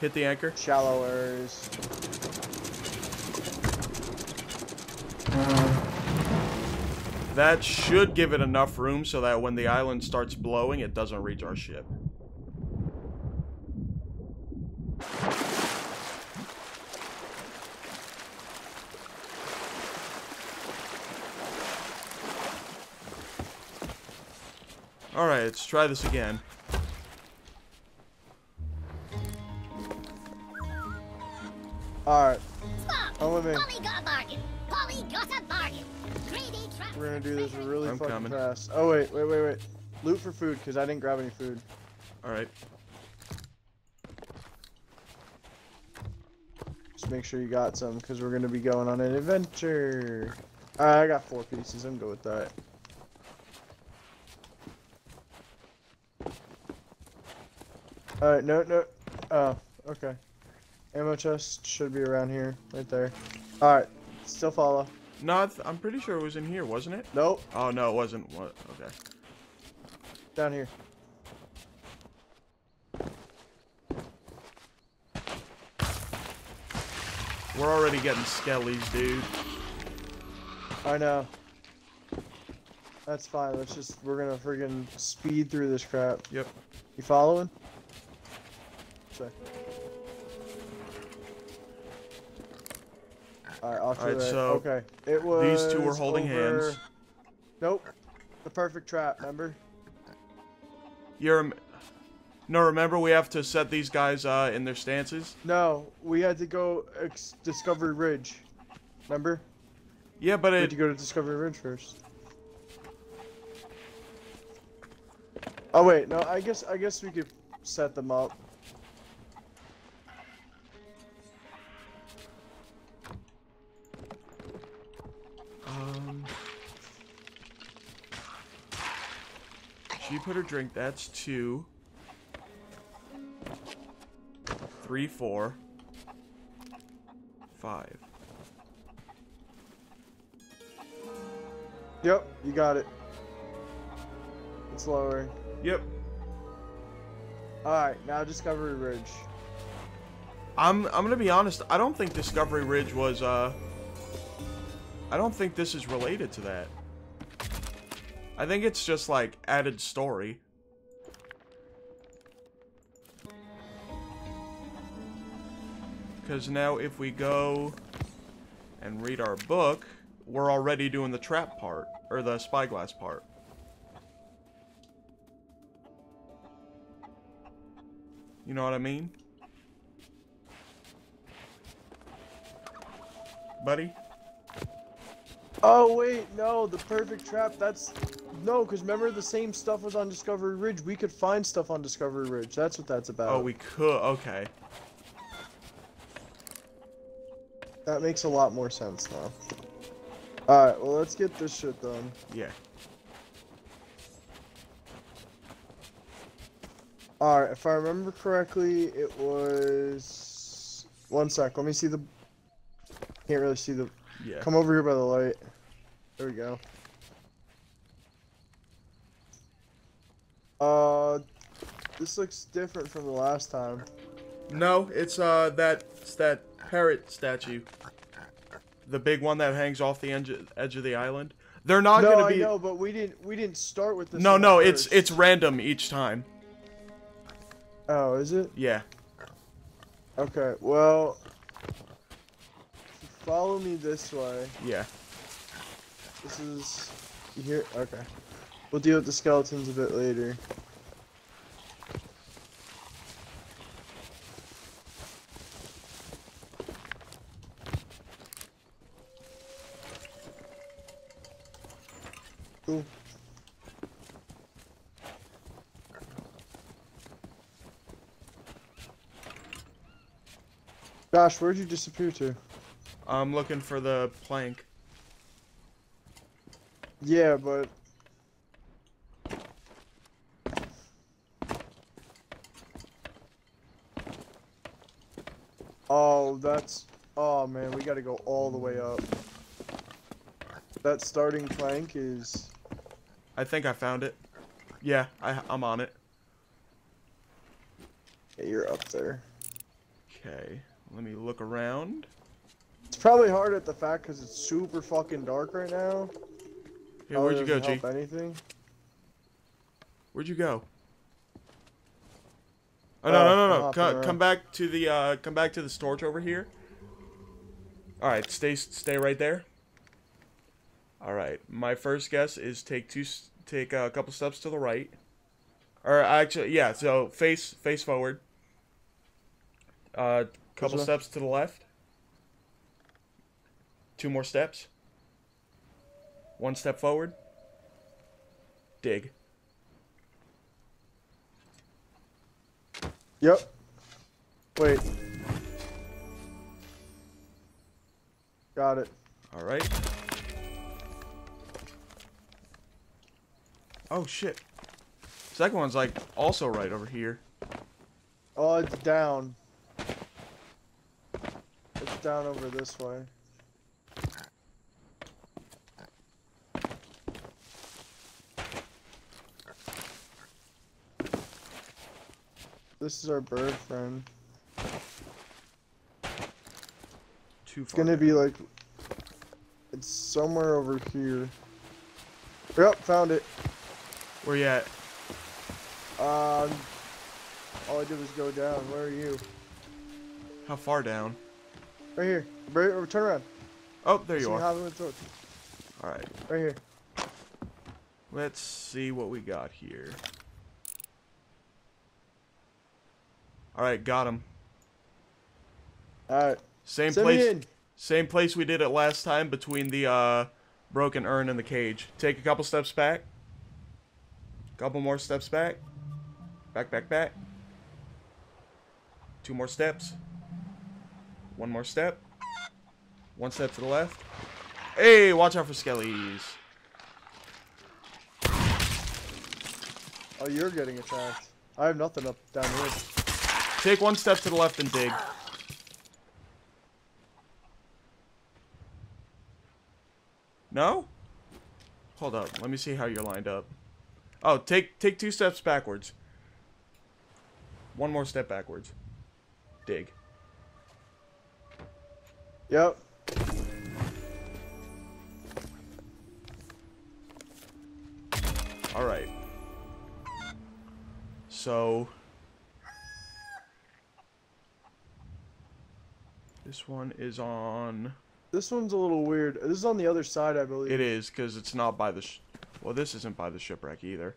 Hit the anchor. Shallowers. That should give it enough room so that when the island starts blowing, it doesn't reach our ship. Alright, let's try this again. Alright. I'm with me. We're gonna do this really fucking fast. Oh, wait. Loot for food, because I didn't grab any food. Alright. Just make sure you got some, because we're gonna be going on an adventure. Alright, I got 4 pieces. I'm good with that. Alright, no. Oh, okay. Ammo chest should be around here, right there. Alright, still follow. No, I'm pretty sure it was in here, wasn't it? Nope. Oh, no, it wasn't. What? Okay. Down here. We're already getting skellies, dude. I know. That's fine. Let's just, we're gonna friggin' speed through this crap. Yep. You following? Check. Alright, so okay. It was these two were holding hands. Nope. The perfect trap, remember? No, remember we have to set these guys in their stances? No, we had to go Discovery Ridge. Remember? Yeah, but we had to go to Discovery Ridge first. Oh wait, no, I guess we could set them up. She put her drink, that's 2, 3, 4, 5. Yep, you got it. It's lowering. Yep. Alright, now Discovery Ridge. I'm gonna be honest, I don't think Discovery Ridge was I don't think this is related to that. I think it's just like added story. Because now if we go and read our book, we're already doing the trap part, or the spyglass part. You know what I mean? Buddy? Oh wait, no, the perfect trap, that's... No, because remember the same stuff was on Discovery Ridge. We could find stuff on Discovery Ridge. That's what that's about. Oh, we could, okay. That makes a lot more sense now. Alright, well let's get this shit done. Yeah. Alright, if I remember correctly, it was... One sec, let me see the... Can't really see the... Yeah. Come over here by the light. There we go. This looks different from the last time. No, it's that parrot statue. The big one that hangs off the edge of the island. They're not gonna be. No, I know, but we didn't start with this. No, it's random each time. Oh, is it? Yeah. Okay, well. Follow me this way. Yeah. This is... You hear? Okay. We'll deal with the skeletons a bit later. Cool. Gosh, where'd you disappear to? I'm looking for the plank. Yeah, but... Oh, that's... Oh, man, we gotta go all the way up. That starting plank is... I think I found it. Yeah, I'm on it. Yeah, you're up there. Okay, let me look around. It's probably hard at the fact because it's super fucking dark right now. Hey, where'd you go, G? Anything. Where'd you go? Oh no no no no! Come back to the storage over here. All right, stay right there. All right, my first guess is take a couple steps to the right, or actually yeah, so face forward. Couple steps to the left. Two more steps. One step forward. Dig. Yep. Wait. Got it. All right. Oh shit. Second one's like also right over here. Oh, it's down. It's down over this way. This is our bird friend. Too far. It's gonna be like... It's somewhere over here. Yep, found it. Where you at? All I did was go down. Where are you? How far down? Right here. Right, turn around. Oh, there you are. Alright. Right here. Let's see what we got here. Alright, got him. Alright. Same place we did it last time between the broken urn and the cage. Take a couple steps back. Couple more steps back. Back. Two more steps. One more step. One step to the left. Hey, watch out for skellies. Oh, you're getting attacked. I have nothing up down here. Take one step to the left and dig. No? Hold up. Let me see how you're lined up. Oh, take two steps backwards. One more step backwards. Dig. Yep. All right. So... This one is on... This one's a little weird. This is on the other side, I believe. It is, because it's not by the... well, this isn't by the shipwreck either.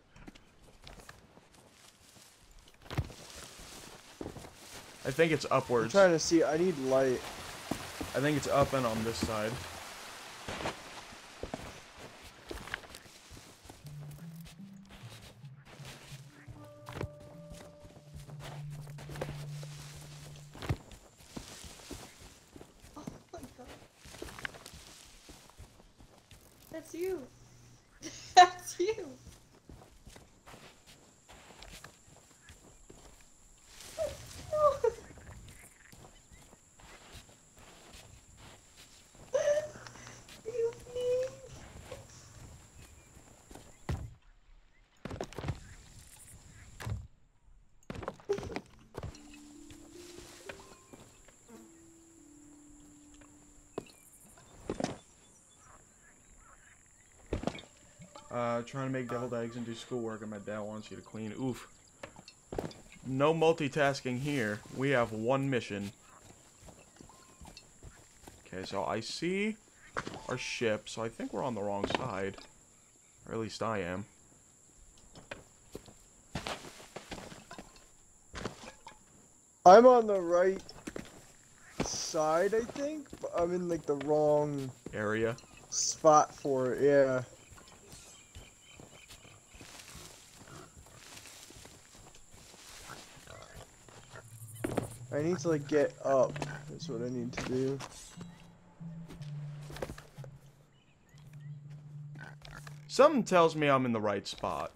I think it's upwards. I'm trying to see. I need light. I think it's up and on this side. Trying to make deviled eggs and do schoolwork, and my dad wants you to clean. Oof. No multitasking here. We have one mission. Okay, so I see our ship, so I think we're on the wrong side. Or at least I am. I'm on the right side, I think. But I'm in, like, the wrong... area? Spot for it, yeah. I need to, like, get up. That's what I need to do. Something tells me I'm in the right spot.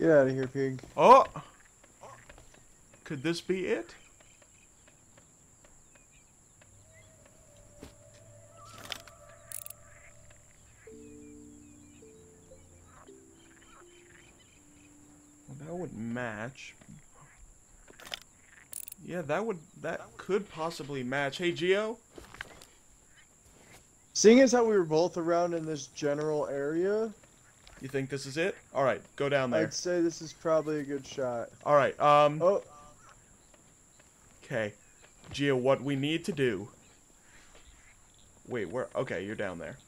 Get out of here, pig. Oh! Could this be it? Well, that would match. Yeah, that could possibly match. Hey, Geo? Seeing as how we were both around in this general area... You think this is it? Alright, go down there. I'd say this is probably a good shot. Alright, Oh. Okay. Geo, what we need to do... Wait, where... Okay, you're down there.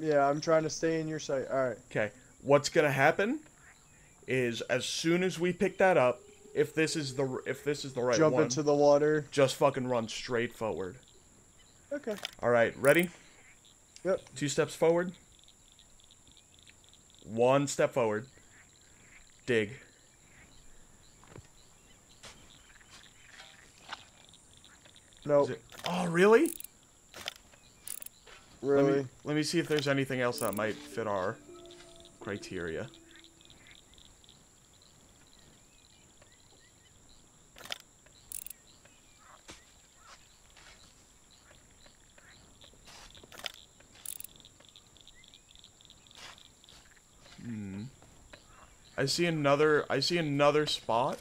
Yeah, I'm trying to stay in your sight. Alright. Okay. What's gonna happen is as soon as we pick that up, if this is the right one... Jump into the water. Just fucking run straight forward. Okay. Alright, ready? Yep. 2 steps forward. 1 step forward. Dig. Nope. Oh, really? Really? Let me see if there's anything else that might fit our criteria. I see another spot,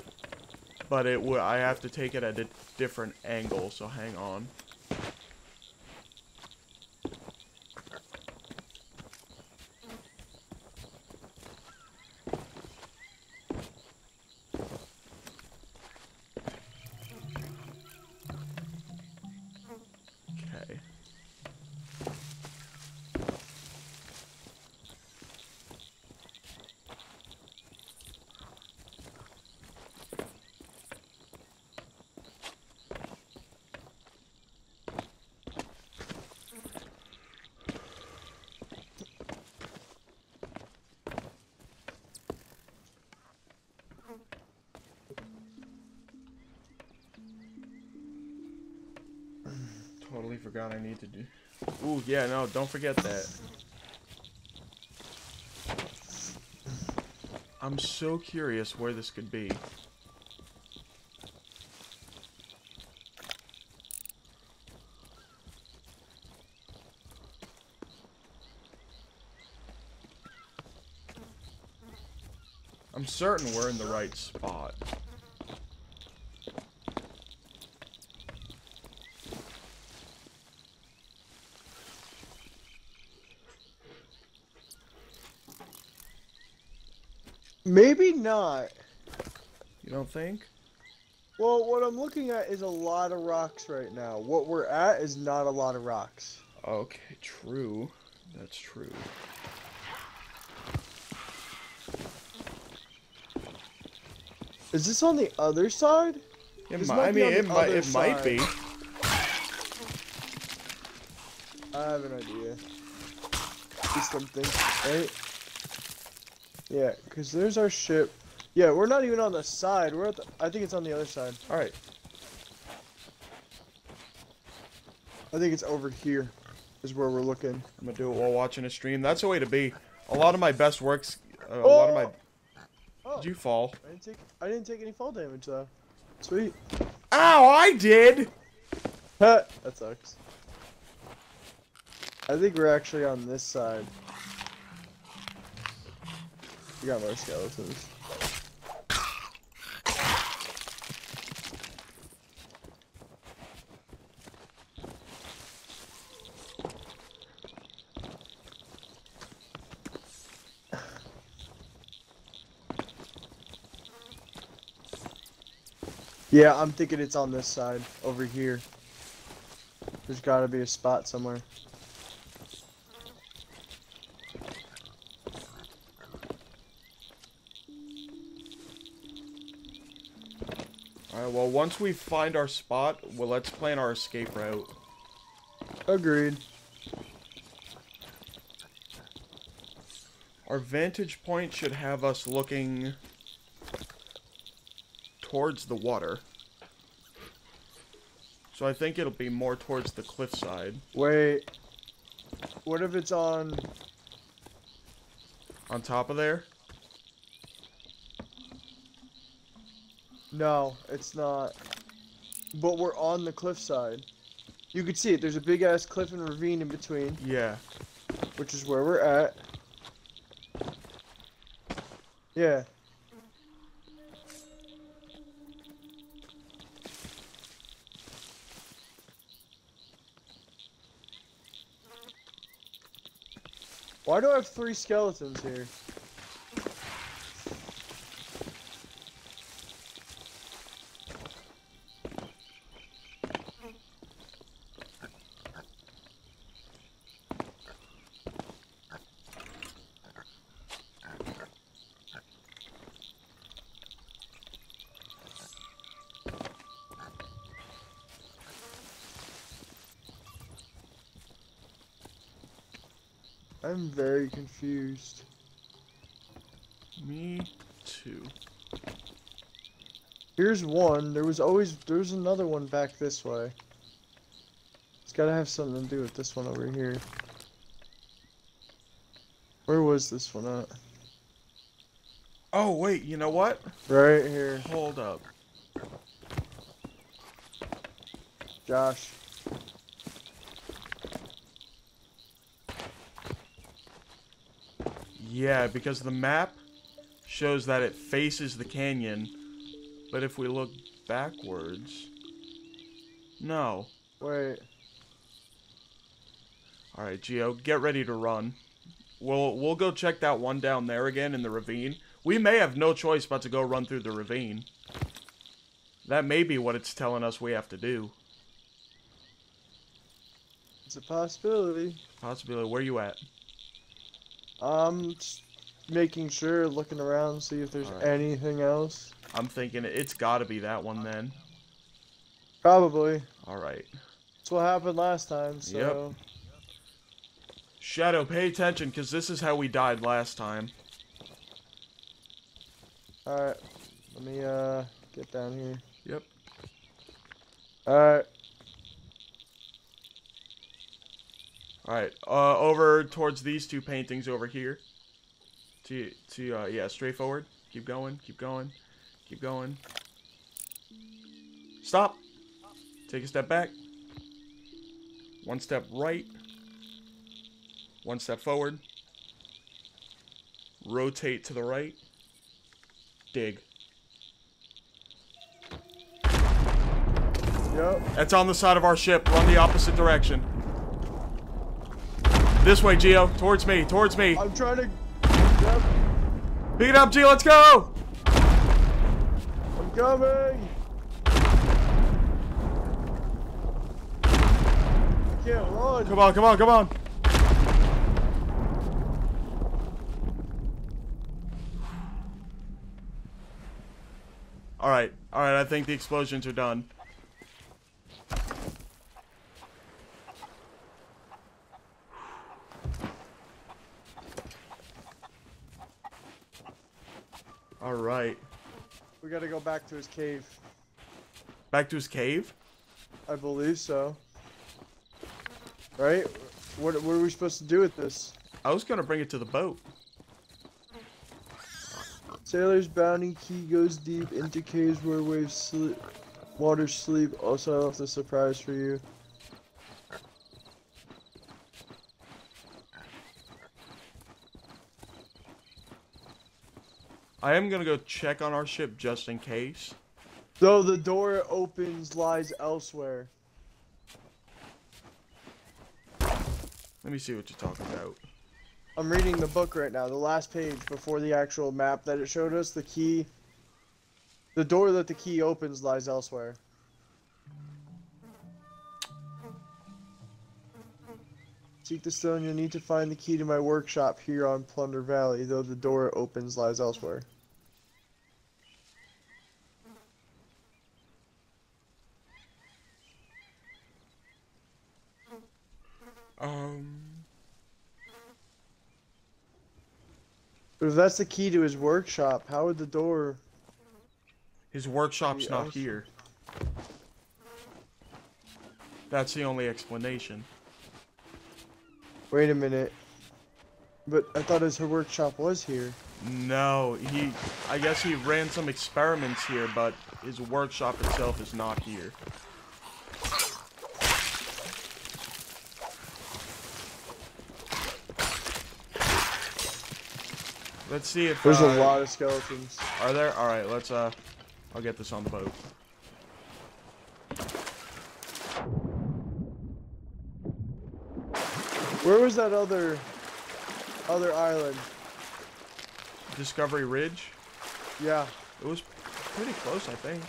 but I have to take it at a different angle, so hang on. Totally forgot I need to do. Ooh, yeah, no, don't forget that. I'm so curious where this could be. I'm certain we're in the right spot. Maybe not. You don't think? Well, what I'm looking at is a lot of rocks right now. What we're at is not a lot of rocks. Okay, true. That's true. Is this on the other side? It might be. I have an idea. Do something, right? Yeah, because there's our ship. Yeah, we're not even on the side. We're at the, I think it's on the other side. All right. I think it's over here is where we're looking. I'm going to do it while watching a stream. That's the way to be. A lot of my best works... Did you fall? I didn't take any fall damage, though. Sweet. Ow, I did! That sucks. I think we're actually on this side. We got more skeletons. Yeah, I'm thinking it's on this side, over here. There's gotta be a spot somewhere. Well, once we find our spot, well, let's plan our escape route. Agreed. Our vantage point should have us looking towards the water. So I think it'll be more towards the cliffside. Wait. What if it's on... On top of there? No, it's not. But we're on the cliffside. You can see it. There's a big-ass cliff and ravine in between. Yeah. Which is where we're at. Yeah. Why do I have 3 skeletons here? I'm very confused. Me too. Here's one. There was another one back this way. It's gotta have something to do with this one over here. Where was this one at? Oh wait, you know what? Right here. Hold up. Josh. Yeah, because the map shows that it faces the canyon, but if we look backwards... No. Wait. Alright, Geo, get ready to run. We'll go check that one down there again in the ravine. We may have no choice but to go run through the ravine. That may be what it's telling us we have to do. It's a possibility. Possibility. Where you at? I'm just making sure, looking around, see if there's anything else. I'm thinking it's got to be that one then. Probably. All right. That's what happened last time, so... Yep. Shadow, pay attention, because this is how we died last time. All right. Let me get down here. Yep. All right. Alright, over towards these two paintings over here. Yeah, straight forward. Keep going, keep going, keep going. Stop! Take a step back. One step right. One step forward. Rotate to the right. Dig. Yep. That's on the side of our ship. Run the opposite direction. This way, Geo. Towards me. Towards me. I'm trying to... Yep. Pick it up, Geo. Let's go! I'm coming! I can't run. Come on, come on, come on. Alright. Alright, I think the explosions are done. All right. We gotta go back to his cave. Back to his cave? I believe so. Right? What are we supposed to do with this? I was gonna bring it to the boat. Sailor's Bounty key goes deep into caves where waves sleep. Water sleep. Also, I left a surprise for you. I am going to go check on our ship just in case. Though the door opens lies elsewhere. Let me see what you're talking about. I'm reading the book right now. The last page before the actual map that it showed us. The key. The door that the key opens lies elsewhere. Seek the stone, you'll need to find the key to my workshop here on Plunder Valley, though the door opens lies elsewhere. But if that's the key to his workshop, how would the door... His workshop's not here. That's the only explanation. Wait a minute, but I thought her workshop was here. No, he... I guess he ran some experiments here, but his workshop itself is not here. Let's see if... There's a lot of skeletons. Are there? Alright, let's, I'll get this on the boat. Where was that other island? Discovery Ridge? Yeah. It was pretty close, I think.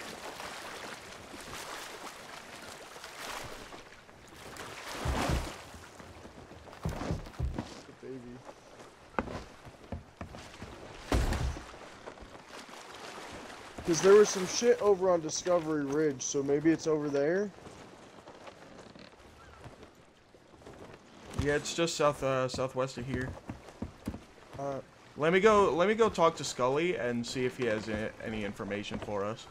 The baby. Because there was some shit over on Discovery Ridge, so maybe it's over there? Yeah, it's just southwest of here. Let me go talk to Scully and see if he has any information for us.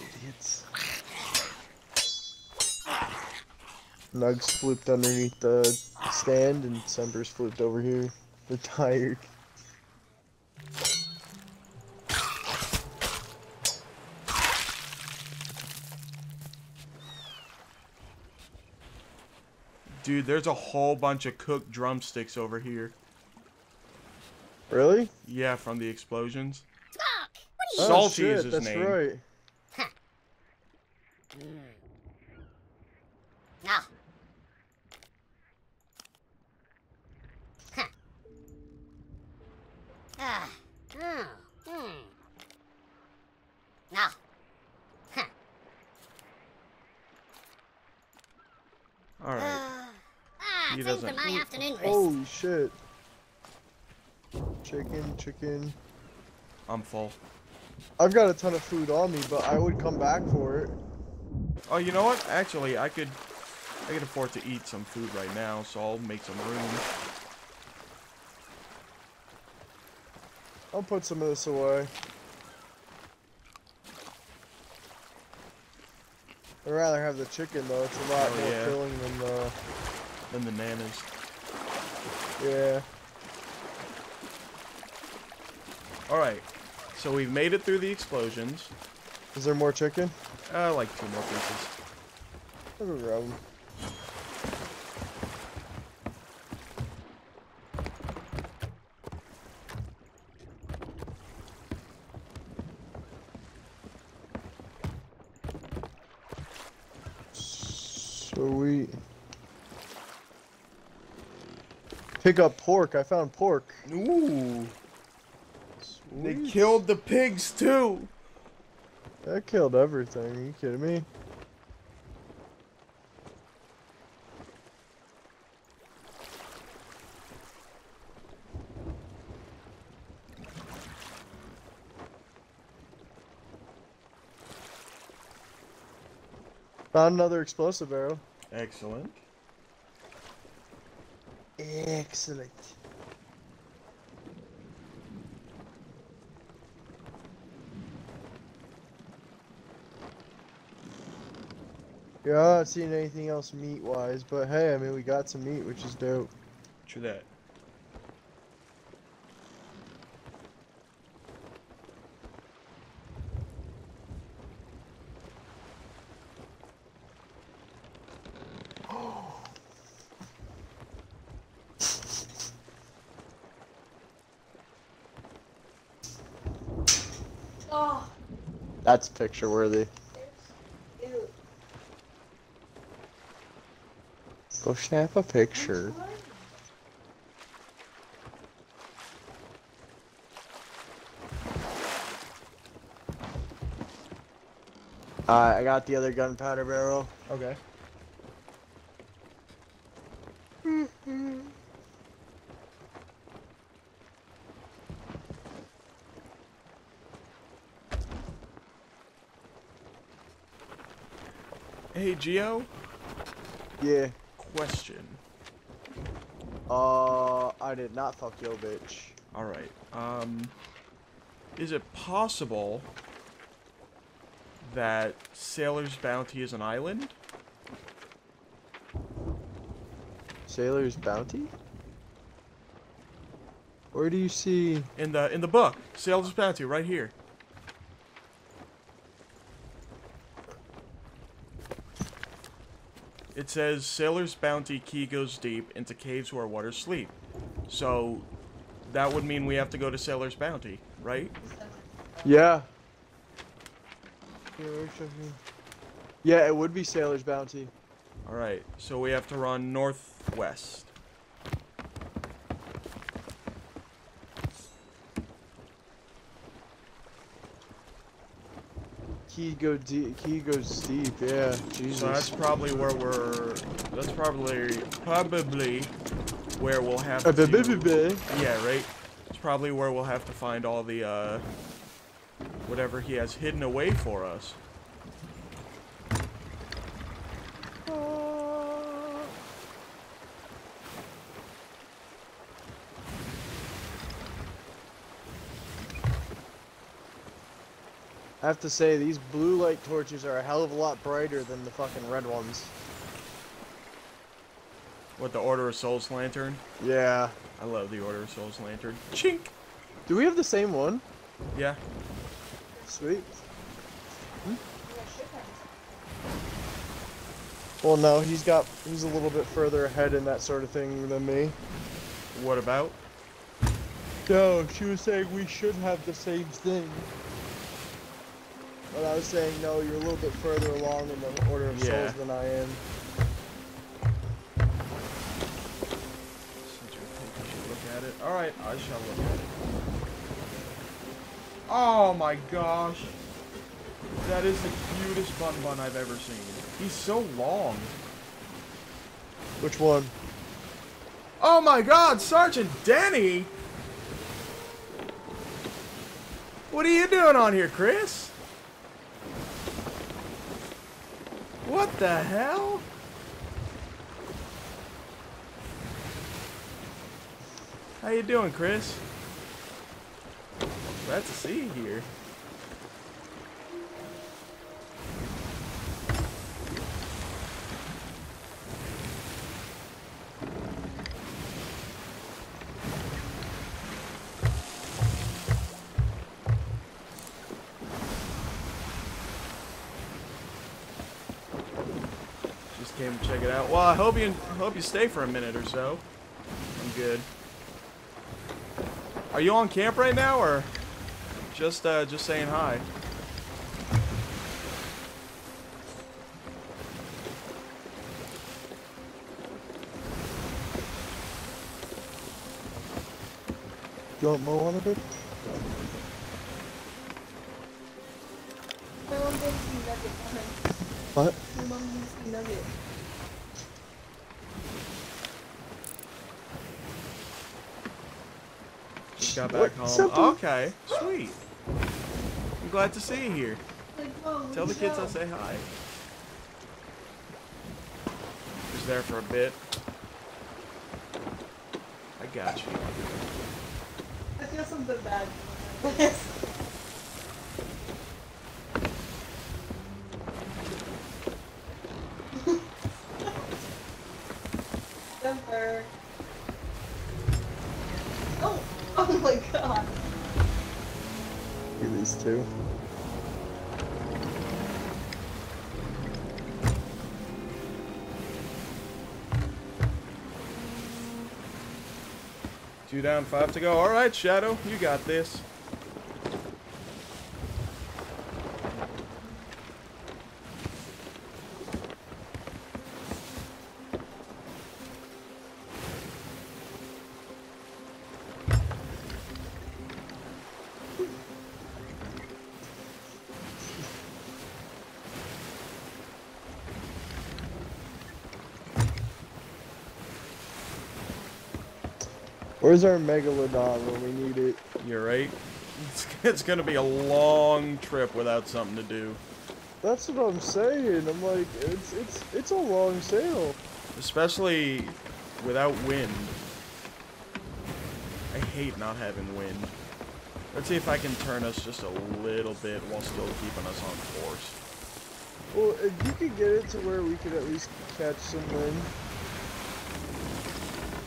Idiots. Nugs flipped underneath the stand and Semper's flipped over here. They're tired. Dude, there's a whole bunch of cooked drumsticks over here. Really? Yeah, from the explosions. Oh, Salty shit, is his name. That's right. Holy shit. Chicken. I'm full. I've got a ton of food on me, but I would come back for it. Oh, you know what? Actually, I could afford to eat some food right now, so I'll make some room. I'll put some of this away. I'd rather have the chicken, though. It's a lot more filling than the nanas. Yeah. Alright. So we've made it through the explosions. Is there more chicken? Like 2 more pieces. That's a problem. Pick up pork. I found pork. Ooh. Sweet. They killed the pigs too. That killed everything. Are you kidding me? Found another explosive arrow. Excellent. Excellent. Yeah, I haven't seen anything else meat-wise, but hey, I mean, we got some meat, which is dope. True that. That's picture worthy. Go snap a picture. I got the other gunpowder barrel. Okay. Hey, Geo? Yeah. Question. I did not fuck your bitch. Alright, is it possible that Sailor's Bounty is an island? Sailor's Bounty? Where do you see... In the book, Sailor's Bounty, right here. It says, Sailor's Bounty key goes deep into caves where waters sleep. So, that would mean we have to go to Sailor's Bounty, right? Yeah. Yeah, it would be Sailor's Bounty. Alright, so we have to run northwest. Key goes deep, yeah. Jesus. So that's probably where we're... That's probably where we'll have to... Yeah, right? It's probably where we'll have to find all the, whatever he has hidden away for us. I have to say, these blue light torches are a hell of a lot brighter than the fucking red ones. What, the Order of Souls lantern? Yeah. I love the Order of Souls lantern. Chink! Do we have the same one? Yeah. Sweet. Hmm? Well, no, he's a little bit further ahead in that sort of thing than me. What about? No, she was saying we should have the same thing. But I was saying, no, you're a little bit further along in the Order of Souls than I am. Since you think I should look at it. Alright, I shall look at it. Oh my gosh. That is the cutest bun bun I've ever seen. He's so long. Which one? Oh my god, Sergeant Denny! What are you doing on here, Chris? What the hell? How you doing, Chris? Glad to see you here. Came to check it out. Well, I hope you stay for a minute or so. I'm good. Are you on camp right now, or just saying hi? You want more on a bit? What? Got back home. Something? Okay, sweet. I'm glad to see you here. Tell the kids I'll say hi. Just there for a bit. I got you. I feel something bad. Denver. Oh my god. Look at these two. Two down, five to go. Alright, Shadow, you got this. Where's our Megalodon when we need it? You're right. It's gonna be a long trip without something to do. That's what I'm saying. I'm like, it's a long sail. Especially without wind. I hate not having wind. Let's see if I can turn us just a little bit while still keeping us on course. Well, if you could get it to where we could at least catch some wind.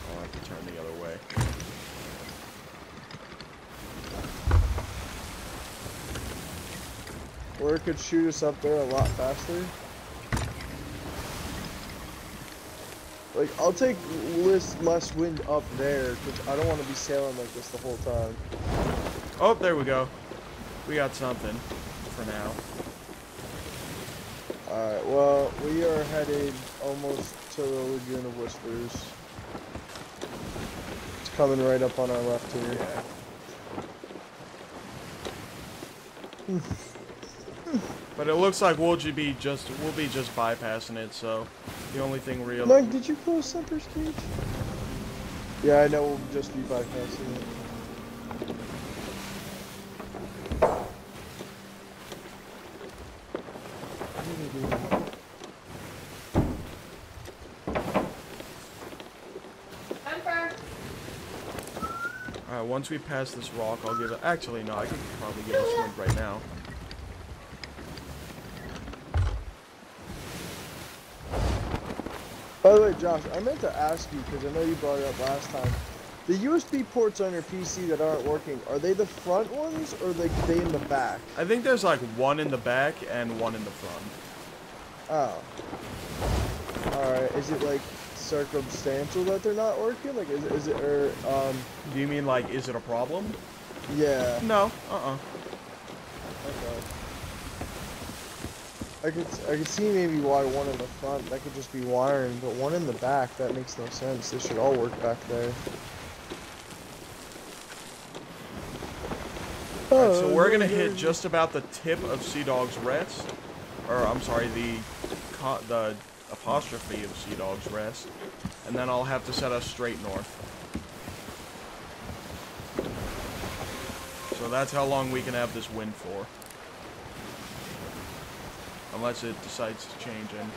I'll have to turn the other way. Or it could shoot us up there a lot faster. Like, I'll take less wind up there, because I don't want to be sailing like this the whole time. Oh, there we go. We got something for now. Alright, well, we are headed almost to the Lagoon of Whispers. It's coming right up on our left here. Yeah. But it looks like we'll be just bypassing it, so the only thing real. Mike, did you close Semper's cage? Yeah, I know, we'll just be bypassing it. Alright, once we pass this rock, I'll give it. Actually, no, I could probably give us one right now. By the way, Josh, I meant to ask you, because I know you brought it up last time. The USB ports on your PC that aren't working, are they the front ones, or are they in the back? I think there's like one in the back and one in the front. Oh. Alright, is it like circumstantial that they're not working? Like, is it, or... Do you mean like, is it a problem? Yeah. No, Okay. I could see maybe why one in the front, that could just be wiring, but one in the back, that makes no sense. They should all work back there. Alright, so we're gonna hit just about the tip of Sea Dog's Rest, or I'm sorry, the apostrophe of Sea Dog's Rest, and then I'll have to set us straight north. So that's how long we can have this wind for. Unless it decides to change. And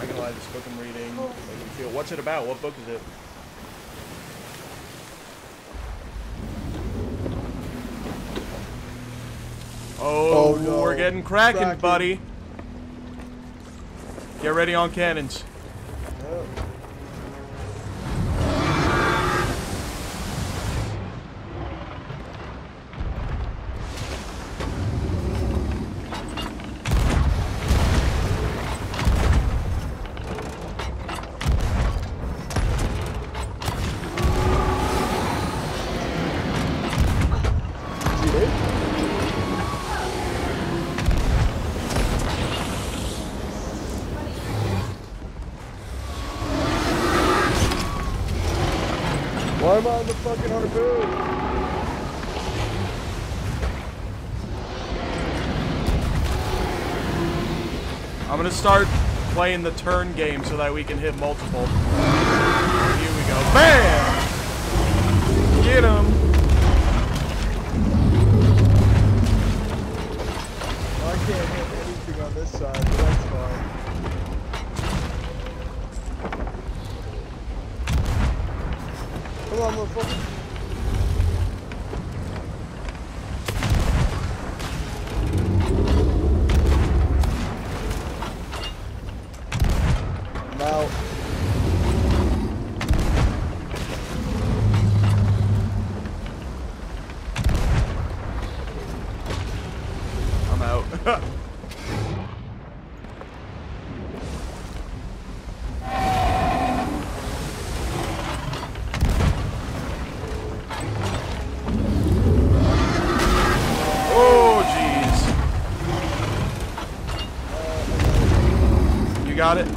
I can lie, this book I'm reading makes me feel. What's it about? What book is it? Oh, no. We're getting cracking, buddy. Get ready on cannons. Oh. I'm on the fucking harpoon! I'm gonna start playing the turn game so that we can hit multiple. Here we go. Bam! Get him! Well, I can't hit anything on this side, but that's fine. Come on, motherfucker. I'm out. Got it? Yeah.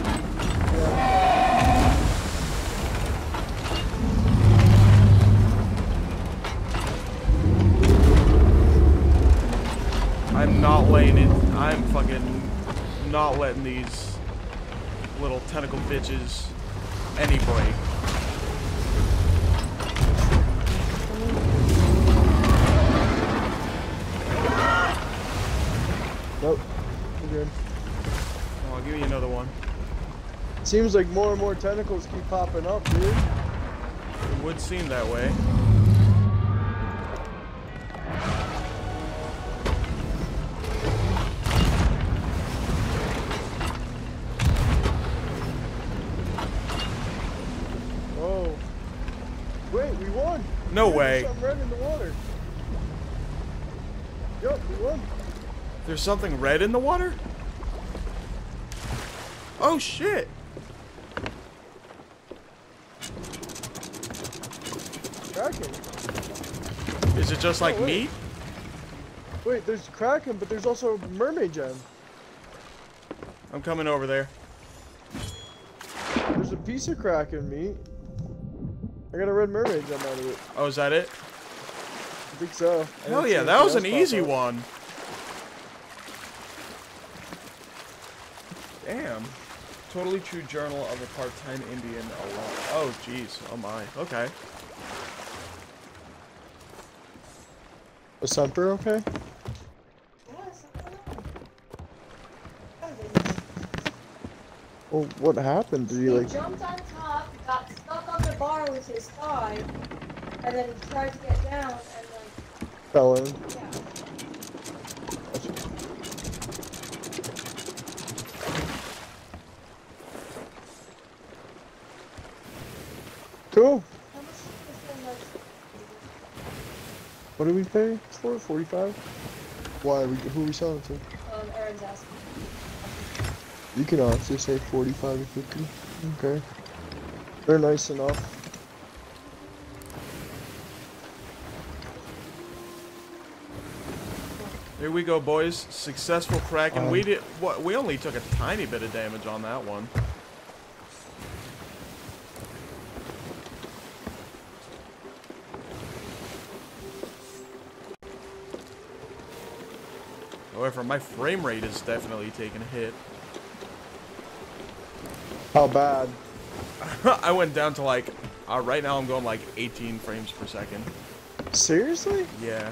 I'm not laying it. I'm fucking not letting these little tentacle bitches any break. Nope. We're good. I'll give you another one. Seems like more and more tentacles keep popping up, dude. It would seem that way. No way. There's something red in the water. Yep, we won. There's something red in the water? Oh shit. Kraken. Is it just like meat? Wait, there's Kraken, but there's also mermaid gem. I'm coming over there. There's a piece of Kraken meat. I got a red mermaid gem out of it. Oh, is that it? I think so. Hell yeah, that was an easy one. Damn. Totally true journal of a part-time Indian alone. Oh, jeez. Oh, my. Okay. Was Semper okay? Well, what happened? Did he like... He jumped on top, got stuck on the bar with his thigh, and then he tried to get down, and like... Fell in? Yeah. Cool. How much is there? What did we pay for? 45? Why? Who are we selling to? Aaron's asking. You can honestly say 45 or 50. Okay. They're nice enough. Here we go, boys. Successful Kraken. We did. What? We only took a tiny bit of damage on that one. However, my frame rate is definitely taking a hit. How bad? I went down to like, right now I'm going like 18 frames per second. Seriously? Yeah.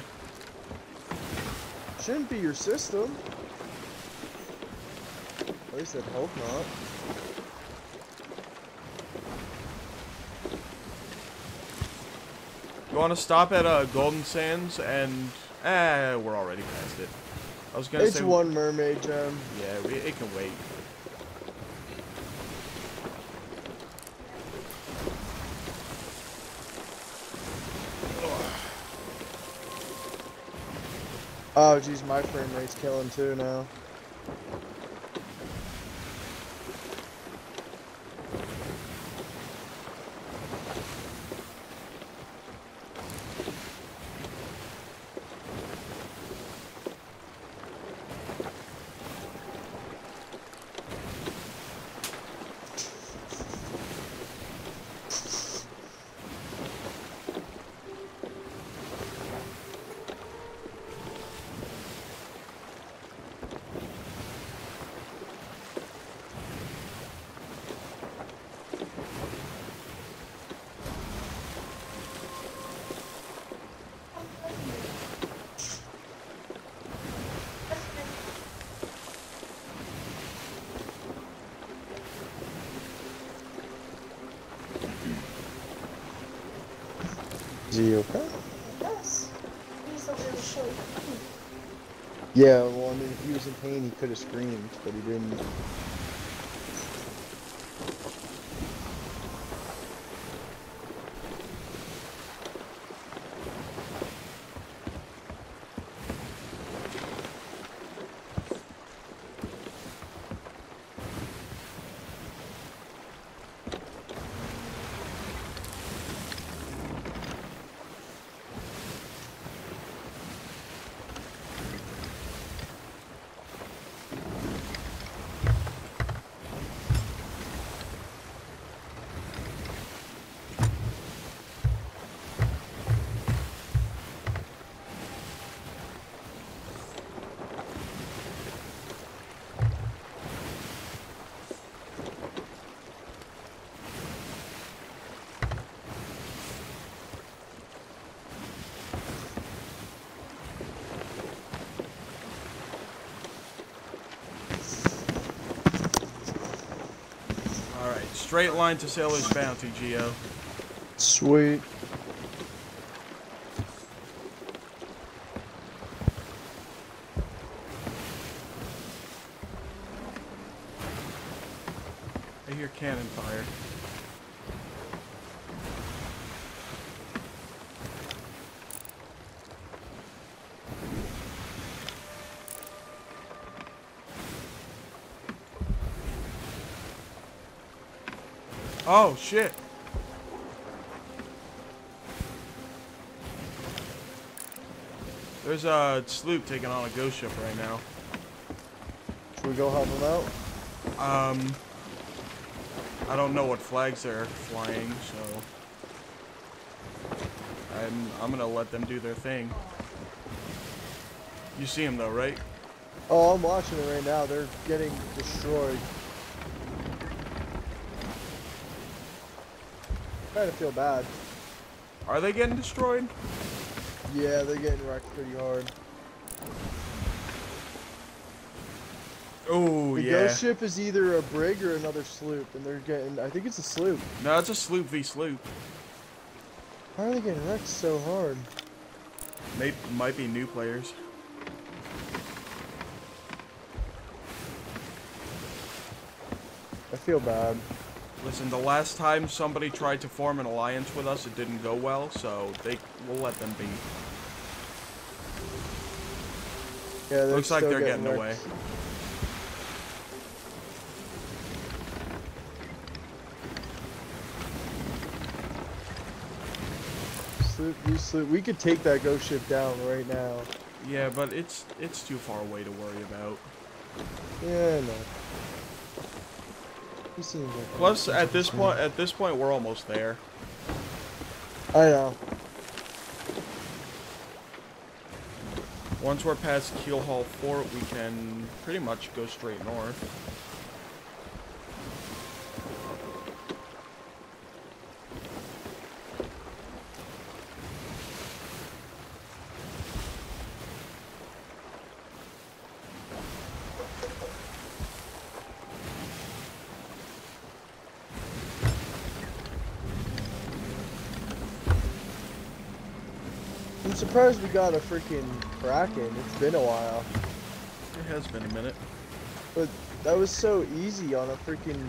Shouldn't be your system. At least I hope not. You want to stop at Golden Sands and... Eh, we're already past it. I was gonna say, it's one mermaid gem. Yeah, it can wait. Oh, geez, my frame rate's killing too now. Okay? Yes. He's not really sure. Yeah, well, I mean, if he was in pain, he could have screamed, but he didn't. Straight line to Sailor's Bounty, Geo. Sweet. I hear cannon fire. Oh, shit. There's a sloop taking on a ghost ship right now. Should we go help them out? I don't know what flags they're flying, so... I'm gonna let them do their thing. You see them though, right? Oh, I'm watching it right now. They're getting destroyed. I'm trying to feel bad. Are they getting destroyed? Yeah, they're getting wrecked pretty hard. Oh, yeah. The ghost ship is either a brig or another sloop, and they're getting... I think it's a sloop. No, it's a sloop v sloop. Why are they getting wrecked so hard? Maybe, might be new players. I feel bad. Listen, the last time somebody tried to form an alliance with us, it didn't go well, so we'll let them be. Yeah, looks like they're getting away. We could take that ghost ship down right now. Yeah, but it's too far away to worry about. Yeah, no. Plus, at this point, we're almost there. I know. Once we're past Keel Hall Fort, we can pretty much go straight north. I'm surprised we got a freaking Kraken. It's been a while. It has been a minute. But that was so easy on a freaking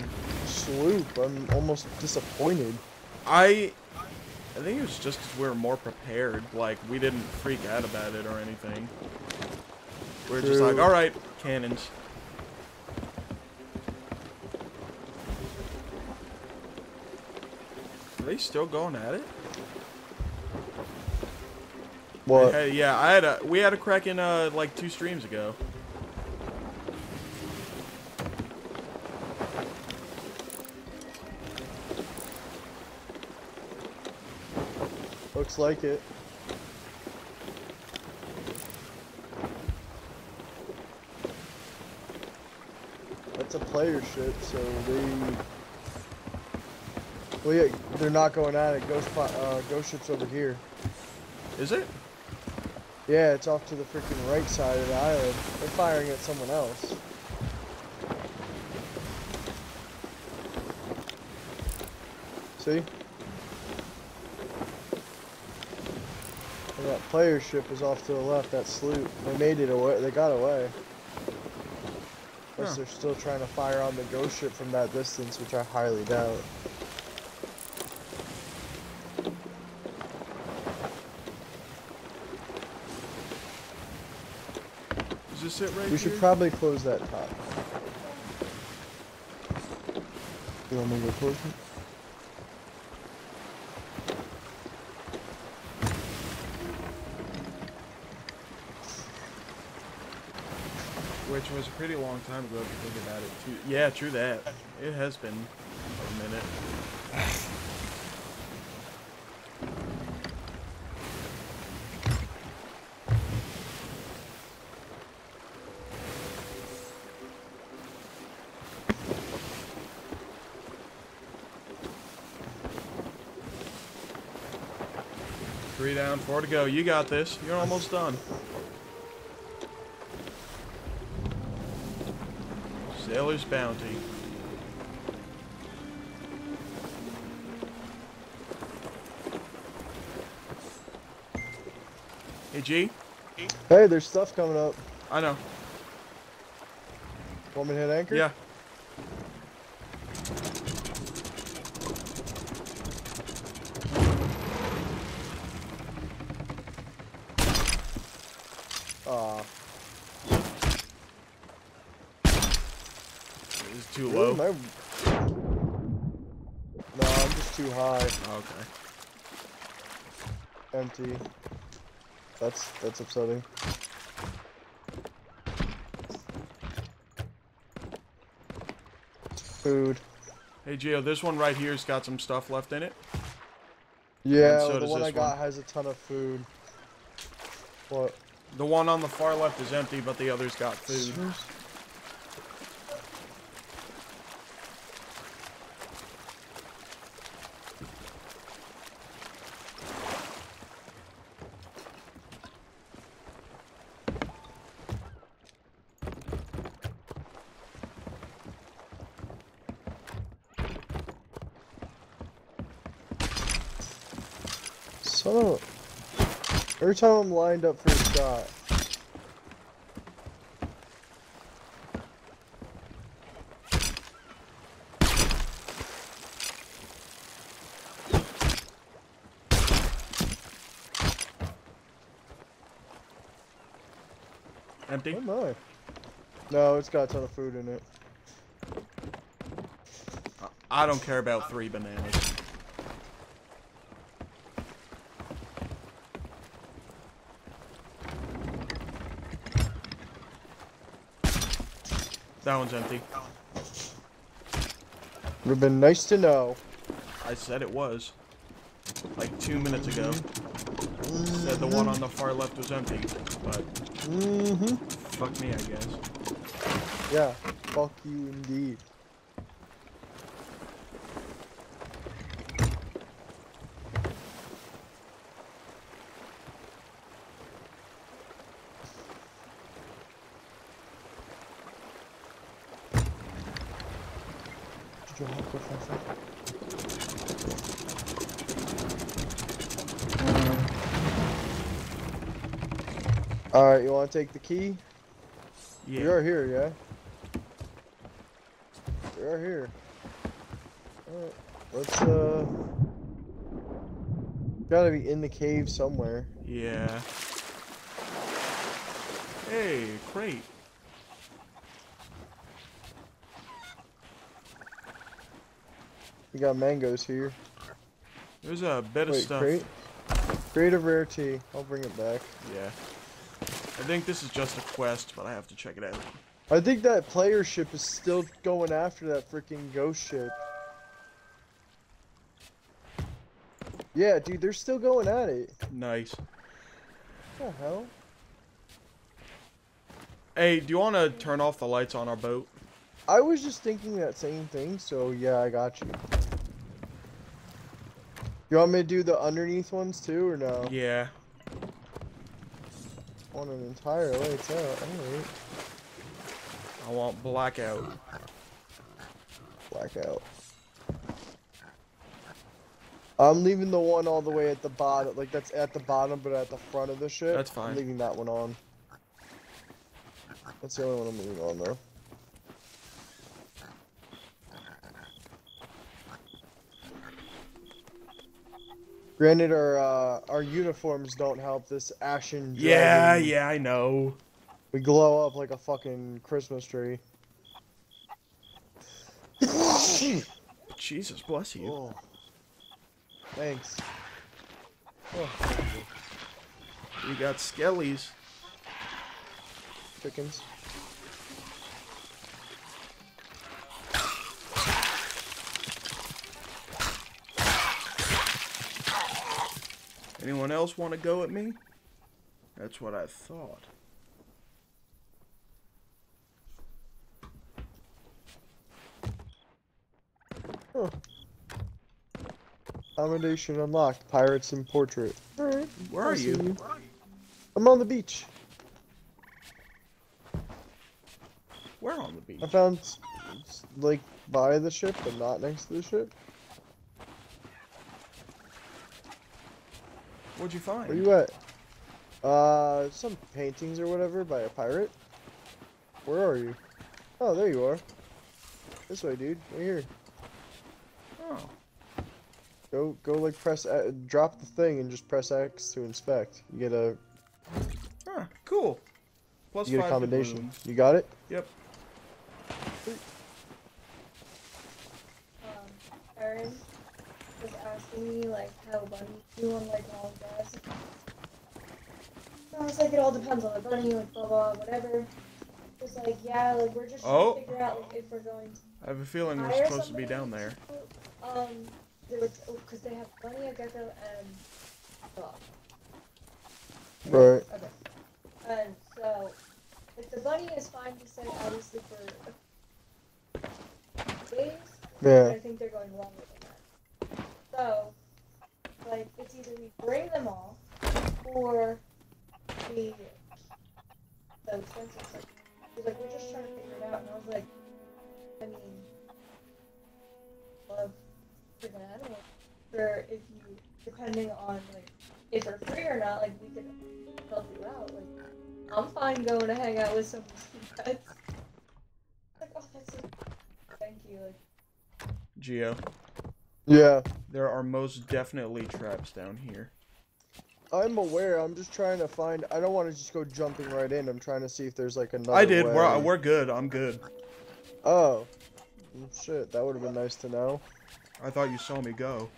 sloop. I'm almost disappointed. I think it was just because we were more prepared. Like, we didn't freak out about it or anything. We were just like, alright, cannons. Are they still going at it? What? Hey, yeah, we had a Kraken like 2 streams ago. Looks like it. That's a player ship, so they're not going at it. Ghost ship's over here. Is it? Yeah, it's off to the freaking right side of the island. They're firing at someone else. See? And that player ship is off to the left, that sloop. They made it away. They got away. Unless they're still trying to fire on the ghost ship from that distance, which I highly doubt. Right we should probably close that top. You want me to close it? Which was a pretty long time ago if you think about it too. Yeah, true that. It has been a minute. Down, 4 to go. You got this. You're almost done. Sailor's Bounty. Hey, G. Hey, there's stuff coming up. I know. Want me to hit anchor? Yeah. Too low. too high. Okay. Empty. That's upsetting. Food. Hey Gio, this one right here's got some stuff left in it. Yeah, so the one I got has a ton of food. What? The one on the far left is empty, but the other's got food. So, every time I'm lined up for a shot. Empty? Oh my. No, it's got a ton of food in it. I don't care about 3 bananas. That one's empty. Would have been nice to know. I said it was. Like 2 minutes ago. Said the one on the far left was empty. But fuck me, I guess. Yeah, fuck you indeed. Alright, you want to take the key? Yeah. You're here, yeah? You're here. Alright, let's, gotta be in the cave somewhere. Yeah. Hey, crate. We got mangoes here. There's a bit of stuff. Crate of rare tea. I'll bring it back. Yeah. I think this is just a quest, but I have to check it out. I think that player ship is still going after that freaking ghost ship. Yeah, dude, they're still going at it. Nice. What the hell? Hey, do you want to turn off the lights on our boat? I was just thinking that same thing, so yeah, I got you. You want me to do the underneath ones too, or no? Yeah. I want an entire lights out. Alright. I want blackout. Blackout. I'm leaving the one all the way at the bottom. Like, that's at the bottom, but at the front of the ship. That's fine. I'm leaving that one on. That's the only one I'm leaving on, though. Granted, our uniforms don't help this ashen dragon. Yeah, yeah, I know. We glow up like a fucking Christmas tree. Jesus, bless you. Oh. Thanks. Oh. We got skellies. Chickens. Anyone else want to go at me? That's what I thought. Huh. Accommodation unlocked. Pirates and portrait. All right. Where are you? Where are you? I'm on the beach. Where on the beach? I found, like, by the ship, but not next to the ship. What'd you find? Where you at? Some paintings or whatever by a pirate. Where are you? Oh, there you are. This way, dude. Right here. Oh. Go like, press, drop the thing and just press X to inspect. You get a... Huh, cool. Plus you get 5 accommodation. You got it? Yep. Aaron, is actually like how bunnies do on like all of us. So it's like it all depends on the bunny, like blah blah whatever. It's like yeah, like we're just trying to figure out like if we're going to I have a feeling we're supposed to be down there. Because they have bunny, a gecko, and dog. Right. Okay. And so, if the bunny is fine to say, obviously, for days, yeah. I think they're going longer than that. So, like, it's either we bring them all, or we... So expensive. Like, we're just trying to figure it out, and I was like, I mean, love for the animal. Or if you, depending on, like, if they're free or not, like, we could help you out. Like, I'm fine going to hang out with some pets. Like, oh, that's so... Thank you. Like... Geo. Yeah. There are most definitely traps down here. I'm aware. I'm just trying to find... I don't want to just go jumping right in. I'm trying to see if there's, like, another way. We're good. I'm good. Oh. Shit, that would have been nice to know. I thought you saw me go.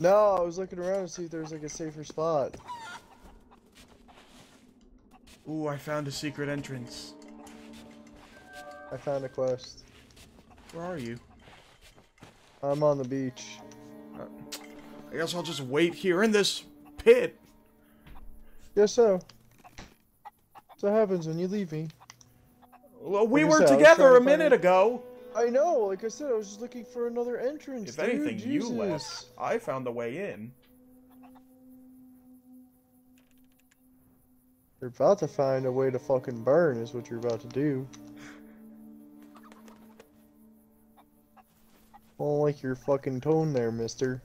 No, I was looking around to see if there was, like, a safer spot. Ooh, I found a secret entrance. I found a quest. Where are you? I'm on the beach. I guess I'll just wait here in this pit. Yes, so. That's what happens when you leave me. Well, we were together a minute ago. I know, like I said, I was just looking for another entrance. If anything, you left. I found the way in. You're about to find a way to fucking burn, is what you're about to do. I don't like your fucking tone there, mister.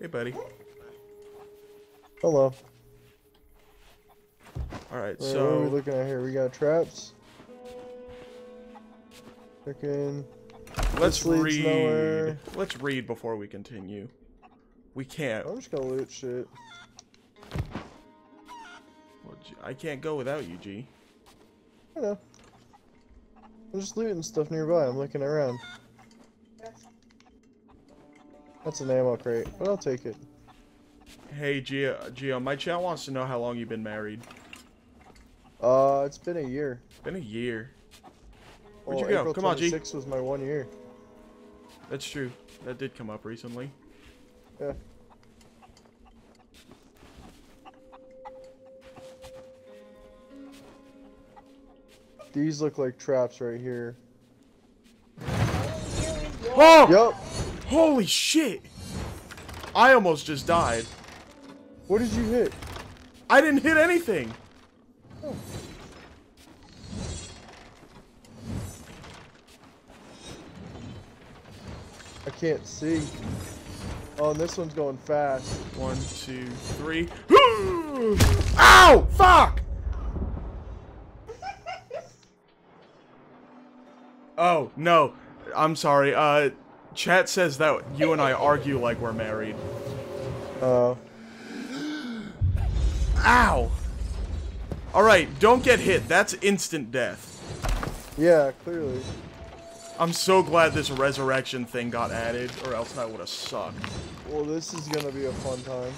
Hey, buddy. Hello. Alright, so... What are we looking at here? We got traps. Freaking... Let's read. Nowhere. Let's read before we continue. We can't. I'm just gonna loot shit. Well, I can't go without you, G. I know. I'm just looting stuff nearby. I'm looking around. That's an ammo crate, but I'll take it. Hey, Geo, my chat wants to know how long you've been married. It's been a year. It's been a year. Where'd you go? April come on, G. 26 was my 1 year. That's true. That did come up recently. Yeah. These look like traps right here. Oh! Yep. Holy shit! I almost just died. What did you hit? I didn't hit anything! Oh. I can't see. Oh, and this one's going fast. 1, 2, 3. Ow! Fuck! Oh, no. I'm sorry. Chat says that you and I argue like we're married. Oh. Ow! Alright, don't get hit. That's instant death. Yeah, clearly. I'm so glad this resurrection thing got added, or else that would have sucked. Well, this is gonna be a fun time.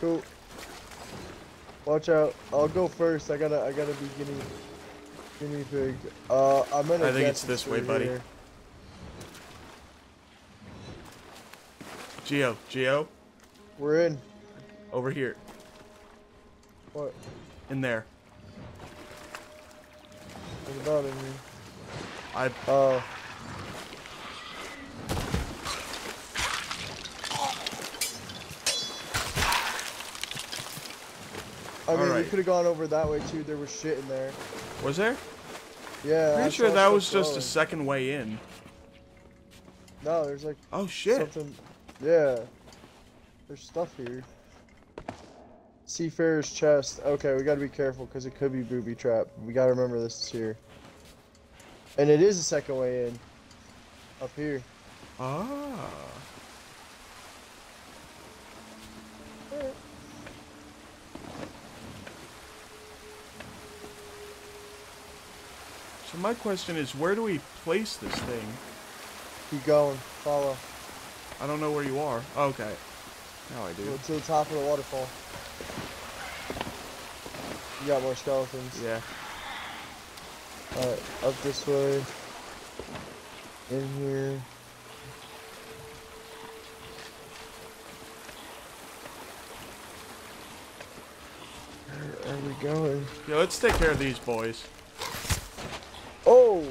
Cool. Watch out. I'll go first. I gotta be guinea pig. I'm gonna. I think it's this way, buddy. Here. Geo. We're in. Over here. What? In there. What about in here? Oh. I mean, we could have gone over that way too. There was shit in there. Was there? Yeah. Pretty sure that was just a second way in. No, there's like. Oh shit. Something. Yeah, there's stuff here. Seafarer's chest. Okay, we gotta be careful because it could be booby trap. We gotta remember this is here. And it is a second way in. Up here. Ah. So my question is, where do we place this thing? Keep going. Follow. I don't know where you are. Oh, okay. Now I do. Go to the top of the waterfall. You got more skeletons. Yeah. Alright, up this way. In here. Where are we going? Yeah, let's take care of these boys. Oh!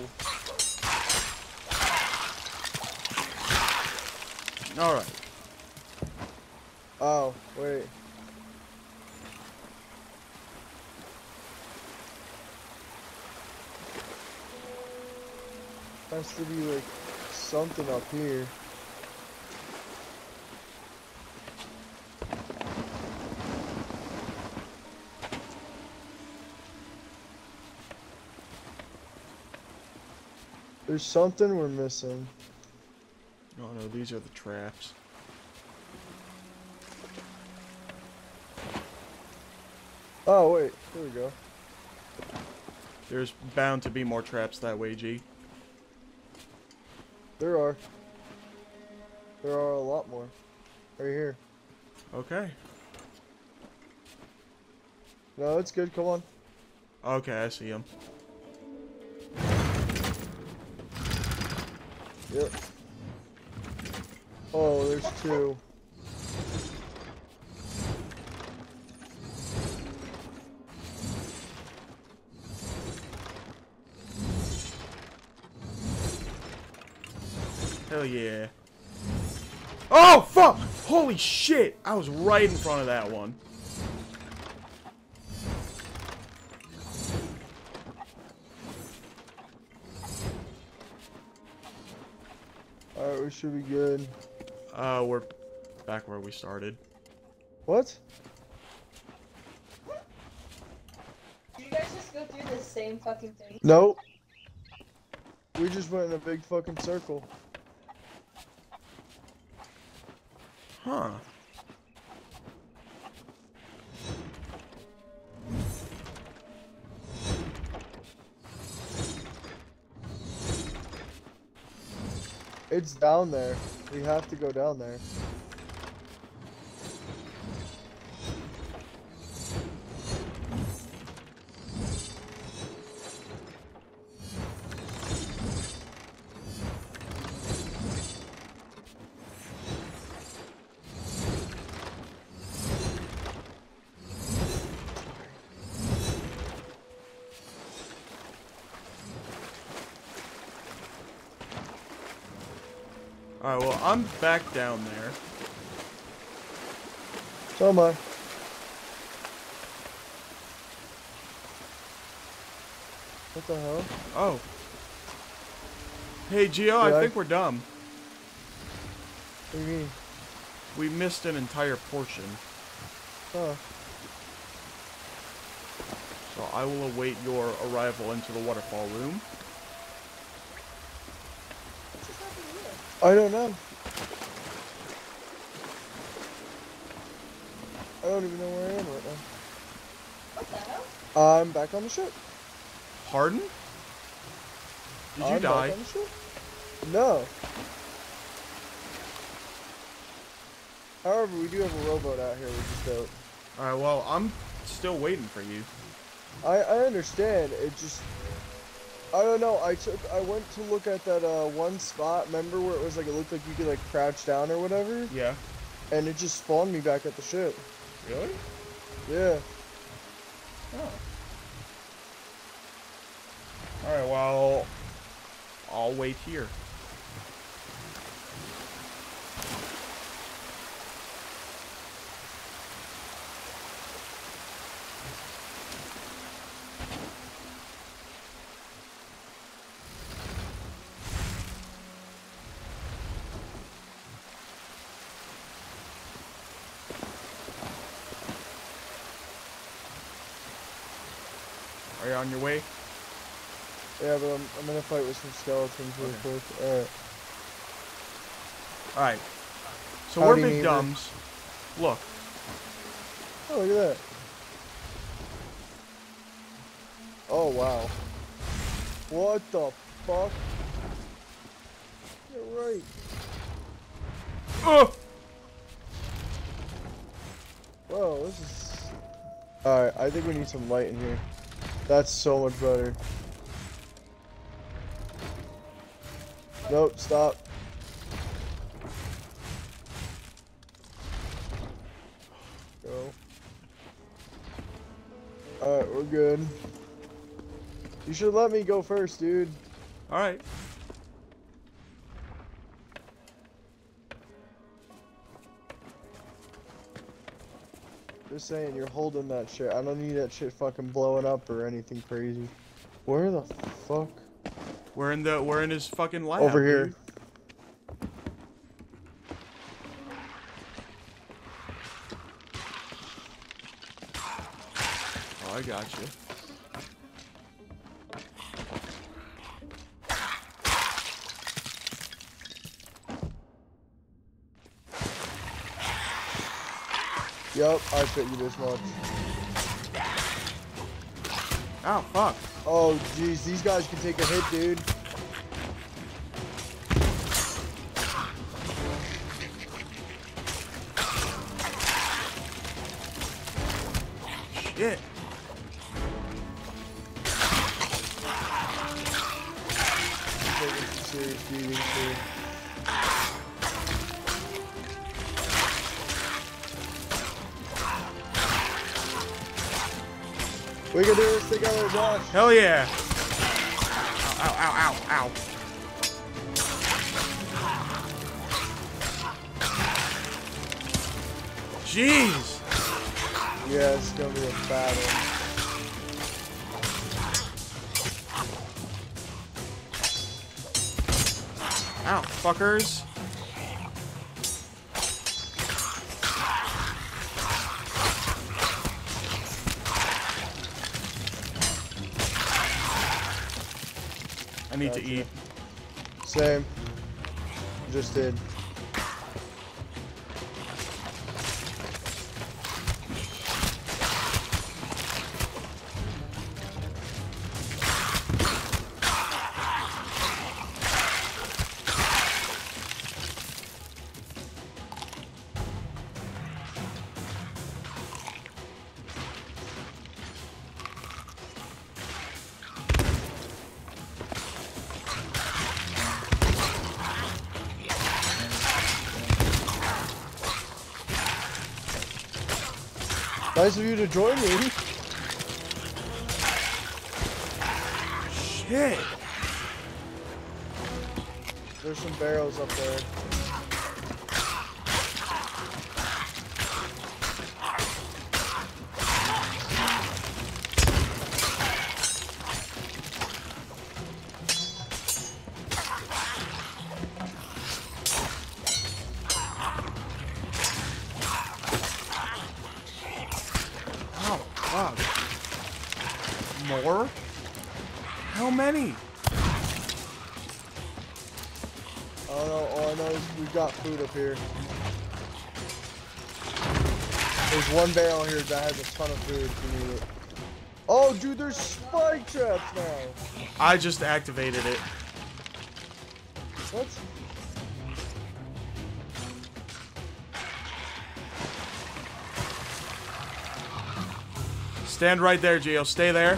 Alright. Oh, wait. There has to be like something up here. There's something we're missing. Oh no, these are the traps. Oh wait, here we go. There's bound to be more traps that way, G. There are. There are a lot more. Right here. Okay. No, it's good, come on. Okay, I see him. Yep. Oh, there's two. Hell yeah. Oh, fuck! Holy shit! I was right in front of that one. Alright, we should be good. We're back where we started. What? Did you guys just go through the same fucking thing? Nope. We just went in a big fucking circle. Huh. It's down there. We have to go down there. Alright, well, I'm back down there. So am I. What the hell? Oh. Hey, Geo, I think we're dumb. What do you mean? We missed an entire portion. Huh. So I will await your arrival into the waterfall room. I don't know. I don't even know where I am right now. What the hell? I'm back on the ship. Pardon? Did you die? Back on the ship? No. However, we do have a rowboat out here, which is dope. Alright, well, I'm still waiting for you. I understand. It just... I don't know, I went to look at that one spot, remember where it was like, it looked like you could like crouch down or whatever? Yeah. And it just spawned me back at the ship. Really? Yeah. Oh. Alright, well, I'll wait here. Are you on your way? Yeah, but I'm gonna fight with some skeletons real quick. Alright. Alright. So howdy, we're big dumbs. Look. Oh, look at that. Oh, wow. What the fuck? You're right. Oh! Whoa, this is... Alright, I think we need some light in here. That's so much better. Nope, stop. Go. Alright, we're good. You should let me go first, dude. Alright. Just saying, you're holding that shit. I don't need that shit fucking blowing up or anything crazy. Where the fuck? We're in his fucking lab. Over here. Dude. Oh, I got you. Yup, I fit you this much. Oh, fuck. Oh, jeez, these guys can take a hit, dude. Shit. Serious beating, too. We can do this together, Josh. Hell yeah. Ow, ow, ow, ow, ow. Jeez. Yeah, it's gonna be a battle. Ow, fuckers. I need to eat. Same. Just did. Nice of you to join me. Shit. There's some barrels up there. More? How many? I don't know. All I know is we've got food up here. There's one barrel here that has a ton of food if you need it. Oh, dude, there's spike traps now. I just activated it. What? Stand right there, Geo. Stay there.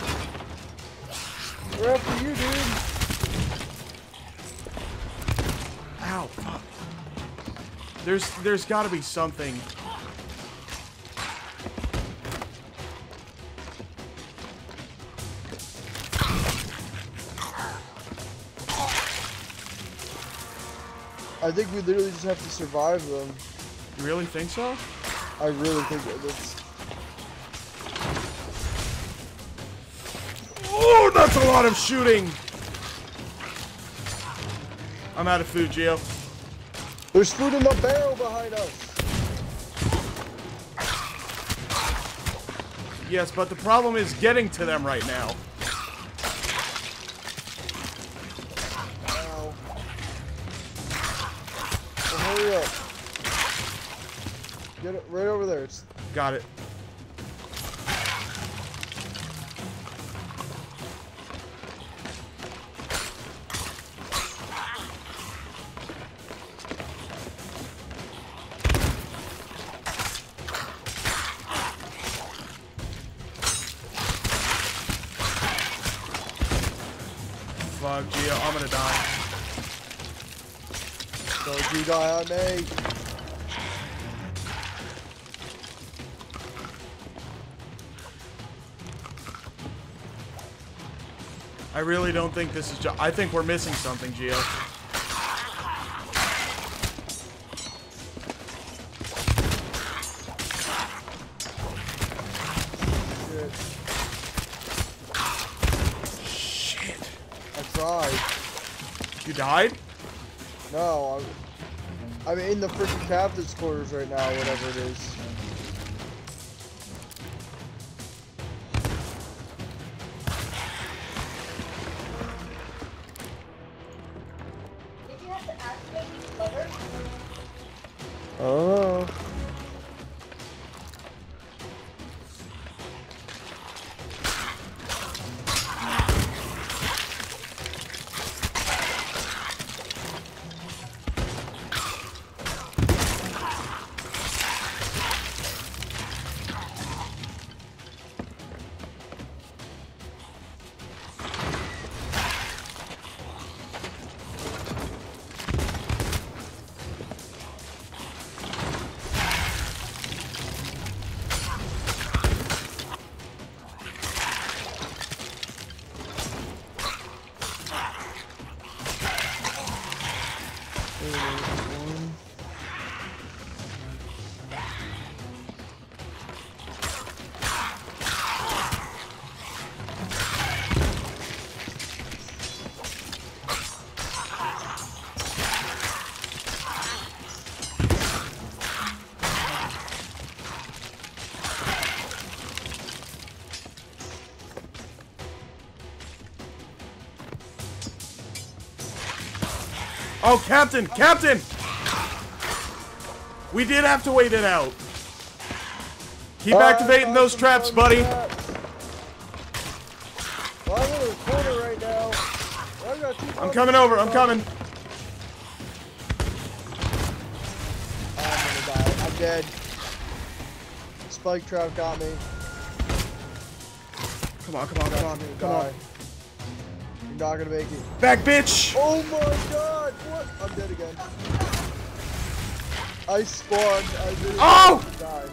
We're after you, dude. Ow, fuck. There's gotta be something. I think we literally just have to survive them. You really think so? I really think that's... Oh, that's a lot of shooting. I'm out of food, Geo. There's food in the barrel behind us. Yes, but the problem is getting to them right now. Ow. The whole Hurry up. Get it right over there. It's... Got it. Fuck, Geo, I'm gonna die. Don't you die on me. I really don't think this is... I think we're missing something, Geo. You died? No, I'm in the freaking captain's quarters right now, whatever it is. Did you have to activate the cover? Oh. Oh, Captain! Captain! We did have to wait it out. Keep activating those traps, buddy. I'm coming over. I'm coming. I'm gonna die. I'm dead. Spike trap got me. Come on, come on, come on. Come on. You're not gonna make it. Back, bitch! Oh my god! What? I'm dead again. I spawned. I really died.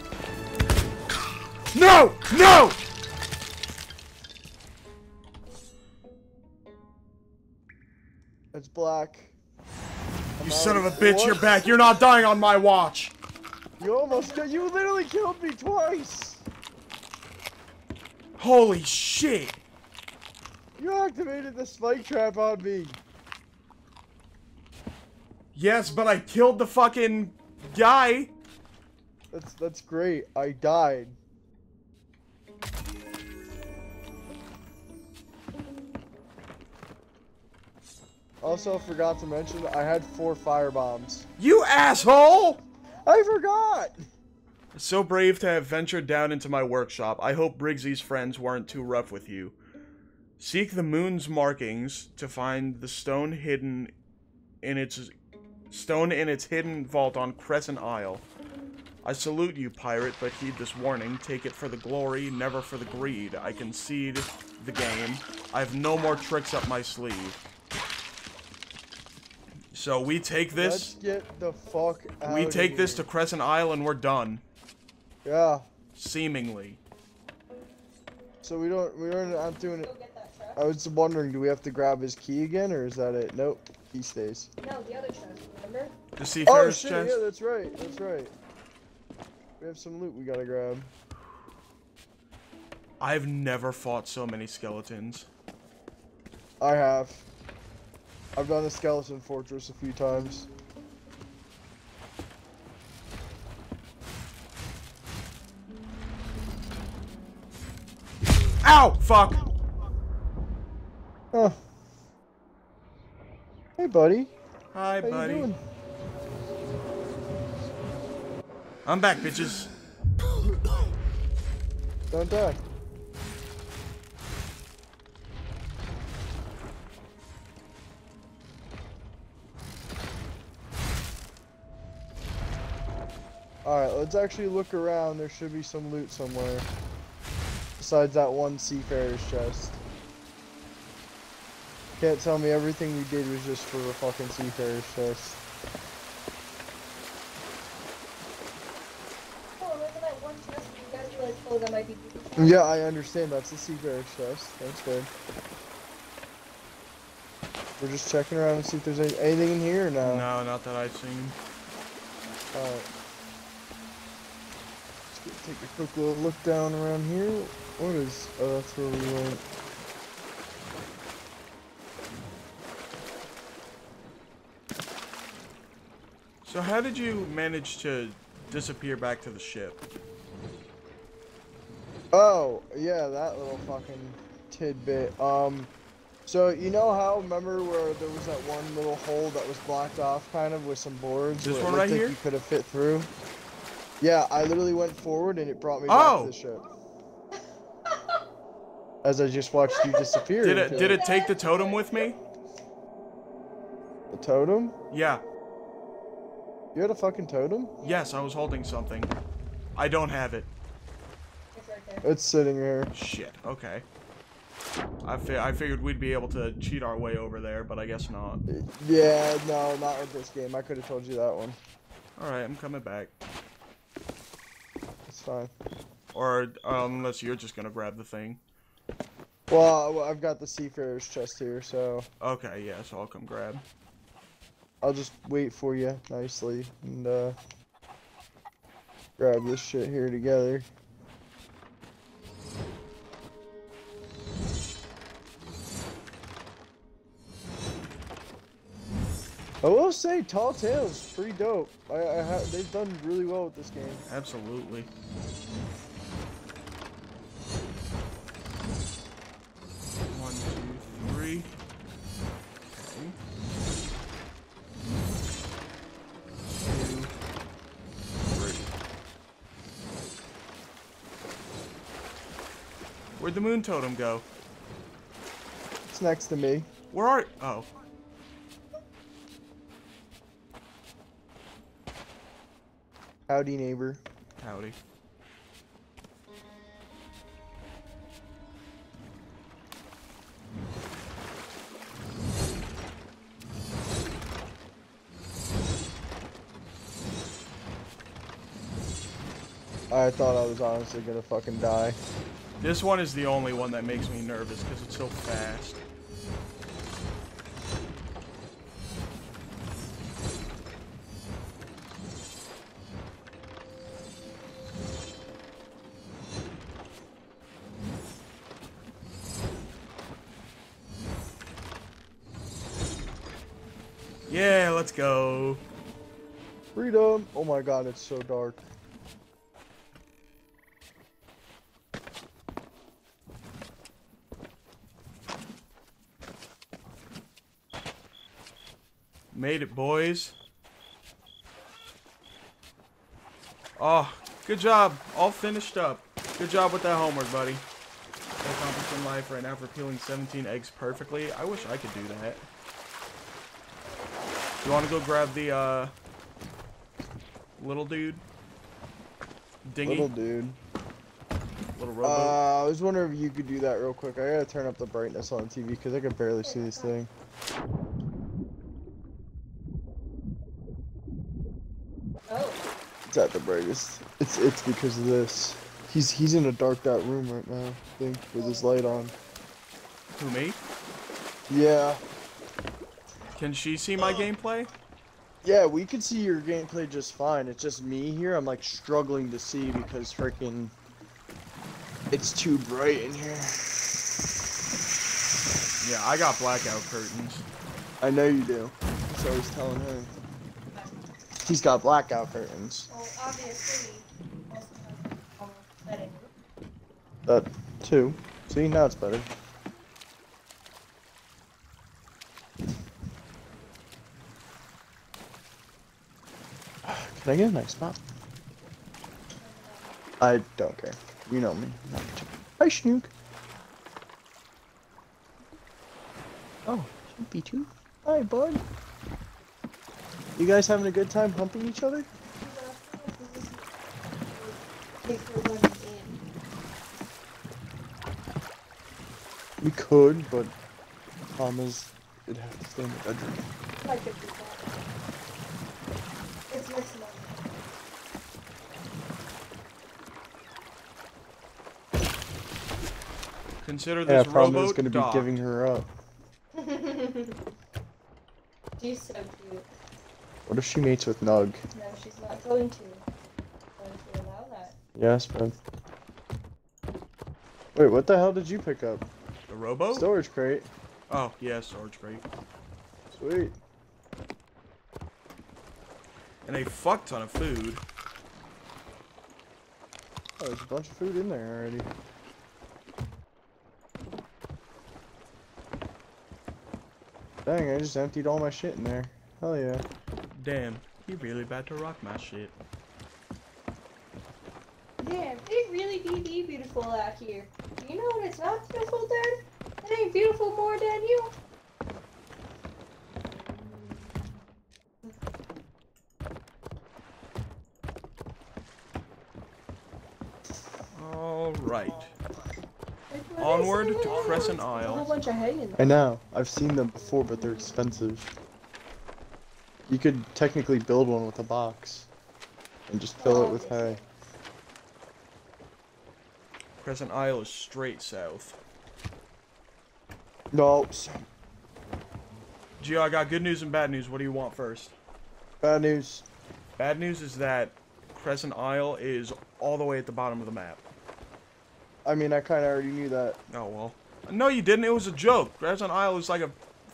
No! No! It's black. You son of a bitch! You're back. You're not dying on my watch. You almost got. You literally killed me twice. Holy shit! You activated the spike trap on me. Yes, but I killed the fucking guy. That's great. I died. Also, forgot to mention I had 4 firebombs. You asshole! I forgot. So brave to have ventured down into my workshop. I hope Briggsy's friends weren't too rough with you. Seek the moon's markings to find the stone hidden in its hidden vault on Crescent Isle. I salute you, pirate, but heed this warning. Take it for the glory, never for the greed. I concede the game. I have no more tricks up my sleeve. So we take this. Let's get the fuck out of here. We take this to Crescent Isle and we're done. Yeah. Seemingly. So we don't I'm doing it. I was wondering, do we have to grab his key again or is that it? Nope. He stays. No, the other chest, remember? The seafarer's chest? Oh, shit, yeah, that's right, that's right. We have some loot we gotta grab. I've never fought so many skeletons. I have. I've done the skeleton fortress a few times. Ow! Fuck! Huh. Hey, buddy. Hi, buddy. How you doing? I'm back, bitches. Don't die. Alright, let's actually look around. There should be some loot somewhere. Besides that one seafarer's chest. Can't tell me everything we did was just for a fucking seafarer's chest. Oh, look at that one chest. You guys realize, oh, that might be good. Yeah, I understand. That's the seafarer's chest. That's good. We're just checking around and see if there's anything in here or no? No, not that I've seen. Alright. Take a quick little look down around here. What is... Oh, that's where we went. So how did you manage to disappear back to the ship? Oh, yeah, that little fucking tidbit. So you know how, remember where there was that one little hole that was blocked off kind of with some boards? This one right here? You could have fit through. Yeah, I literally went forward and it brought me back to the ship. As I just watched you disappear. Did it take the totem with me? The totem? Yeah. You had a fucking totem? Yes, I was holding something. I don't have it. It's right there. It's sitting here. Shit, okay. I figured we'd be able to cheat our way over there, but I guess not. Yeah, no, not with this game. I could have told you that one. Alright, I'm coming back. Fine. Or unless you're just gonna grab the thing. Well, I've got the seafarer's chest here, so. Okay, yeah, so I'll come grab. I'll just wait for you nicely and grab this shit here together. I will say, Tall Tales, pretty dope. They've done really well with this game. Absolutely. One, two, three. Okay. Two, three. Where'd the moon totem go? It's next to me. Where are you? Oh. Howdy, neighbor. Howdy. I thought I was honestly gonna fucking die. This one is the only one that makes me nervous because it's so fast. Yeah, let's go. Freedom. Oh my god, it's so dark. Made it, boys. Oh, good job. All finished up. Good job with that homework, buddy. Accomplishing life right now for peeling 17 eggs perfectly. I wish I could do that. You want to go grab the, little dude? Dinghy? Little dude. Little robot? I was wondering if you could do that real quick. I gotta turn up the brightness on the TV because I can barely see this thing. Oh. It's at the brightest. It's because of this. He's in a darked out room right now, I think, with his light on. Who, me? Yeah. Can she see my gameplay? Yeah, we could see your gameplay just fine. It's just me here. I'm like struggling to see because freaking it's too bright in here. Yeah, I got blackout curtains. I know you do. So he's telling her. He's got blackout curtains. Well, obviously. That too. See, now it's better. Can I get a nice spot? I don't care. You know me. Hi, Snook. Oh, Humpy too. Hi, bud. You guys having a good time humping each other? We could, but Thomas, it'd have to stay in the bedroom. I could do that. It's nice enough. Consider this rowboat docked. Yeah, Proma's gonna be giving her up. She's so cute. What if she mates with Nug? No, she's not going to. I'm going to allow that. Yes, man. Wait, what the hell did you pick up? The rowboat? Storage crate. Oh, yeah, storage crate. Sweet. And a fuck ton of food. Oh, there's a bunch of food in there already. Dang, I just emptied all my shit in there. Hell yeah. Damn, you're really bad to rock my shit. Damn, it really be beautiful out here. You know what it's not beautiful, Dad? It ain't beautiful more than you. Alright. Onward to Crescent Isle. A whole bunch of hay in there. I know. I've seen them before, but they're expensive. You could technically build one with a box. And just fill it with hay. Crescent Isle is straight south. No. Gio, I got good news and bad news. What do you want first? Bad news. Bad news is that Crescent Isle is all the way at the bottom of the map. I mean, I kind of already knew that. Oh, well. No, you didn't. It was a joke. Crescent Isle is like a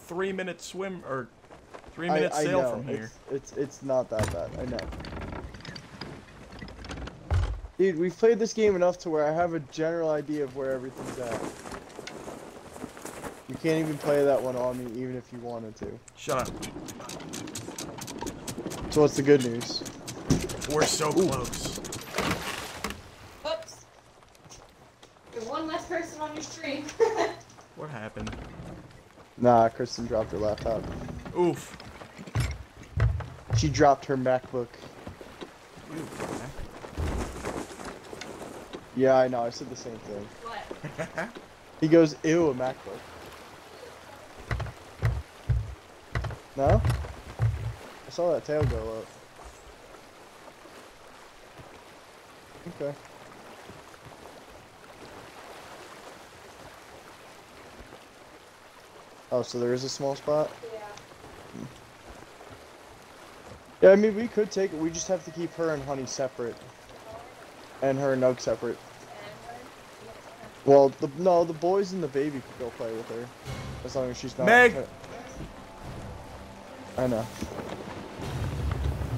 3-minute swim, or 3-minute sail from here. It's not that bad. I know. Dude, we've played this game enough to where I have a general idea of where everything's at. You can't even play that one on me, even if you wanted to. Shut up. So what's the good news? We're so close. One less person on your stream. What happened? Nah, Kristen dropped her laptop. Oof. She dropped her MacBook. Oof. Yeah, I know. I said the same thing. What? He goes, ew, a MacBook. No? I saw that tail go up. Okay. Oh, so there is a small spot? Yeah. Yeah, I mean, we could take it. We just have to keep her and Honey separate. And her and Nug separate. Well, the boys and the baby could go play with her. As long as she's not... Meg! I know.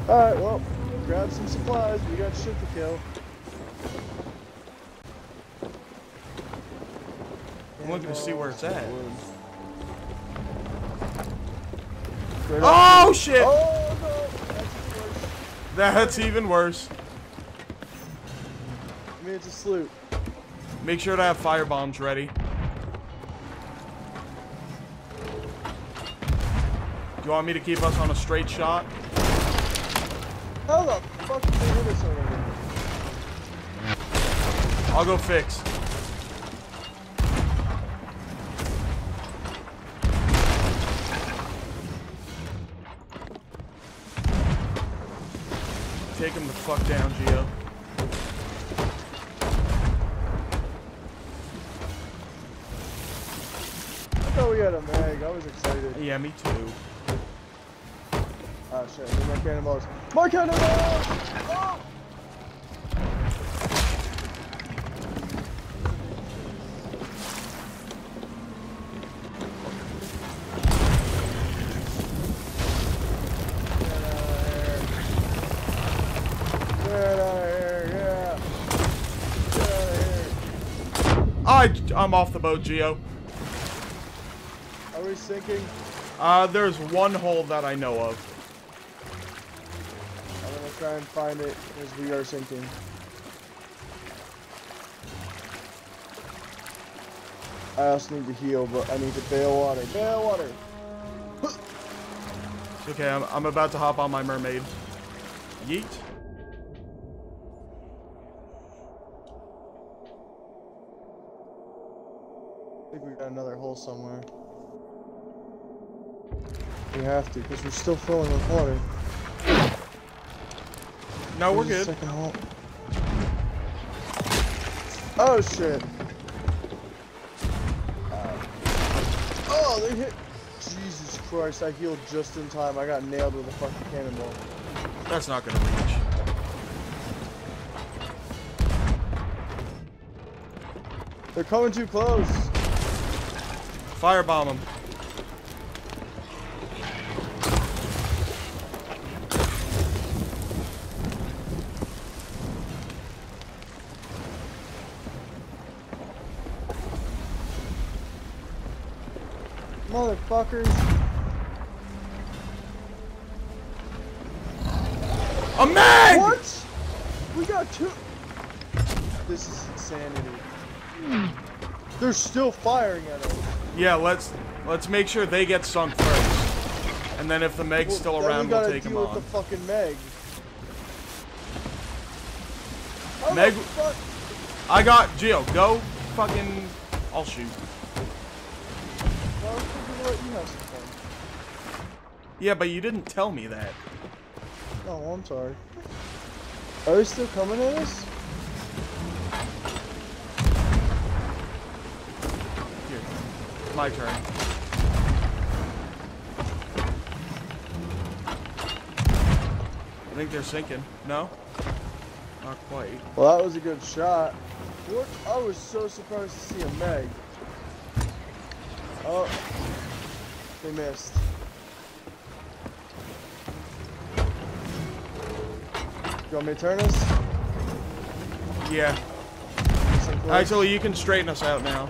Alright, well, grab some supplies. We got shit to kill. I'm looking to see where it's at. Oh shit! Oh, no. That's even worse. I mean, it's a sloop. Make sure to have fire bombs ready. Do you want me to keep us on a straight shot? How the fuck did they hit us already? I'll go fix. Take him the fuck down, Gio. I thought we had a mag. I was excited. Yeah, me too. Oh shit, there's my cannonballs. My cannonballs! Oh! I'm off the boat, Gio. Are we sinking? There's one hole that I know of. I'm gonna try and find it, because we are sinking. I also need to heal, but I need to bail water. Bail water! Okay, I'm about to hop on my mermaid. Yeet. I think we got another hole somewhere. We have to, because we're still filling with water. No, we're good. Second hole. Oh, shit. Oh, they hit. Jesus Christ, I healed just in time. I got nailed with a fucking cannonball. That's not gonna reach. They're coming too close. Firebomb them. Motherfuckers. A man! What? We got two. This is insanity. They're still firing at us. Yeah, let's make sure they get sunk first, and then if the Meg's still around, we'll take him on. We gotta deal with the fucking Meg. Oh, Meg. Fuck? I got Gio. Go fucking. I'll shoot. Yeah, but you didn't tell me that. Oh, I'm sorry. Are they still coming at us? Here. My turn. I think they're sinking. No? Not quite. Well, that was a good shot. What? I was so surprised to see a Meg. Oh, they missed. You want me to turn us? Yeah. Actually, you can straighten us out now.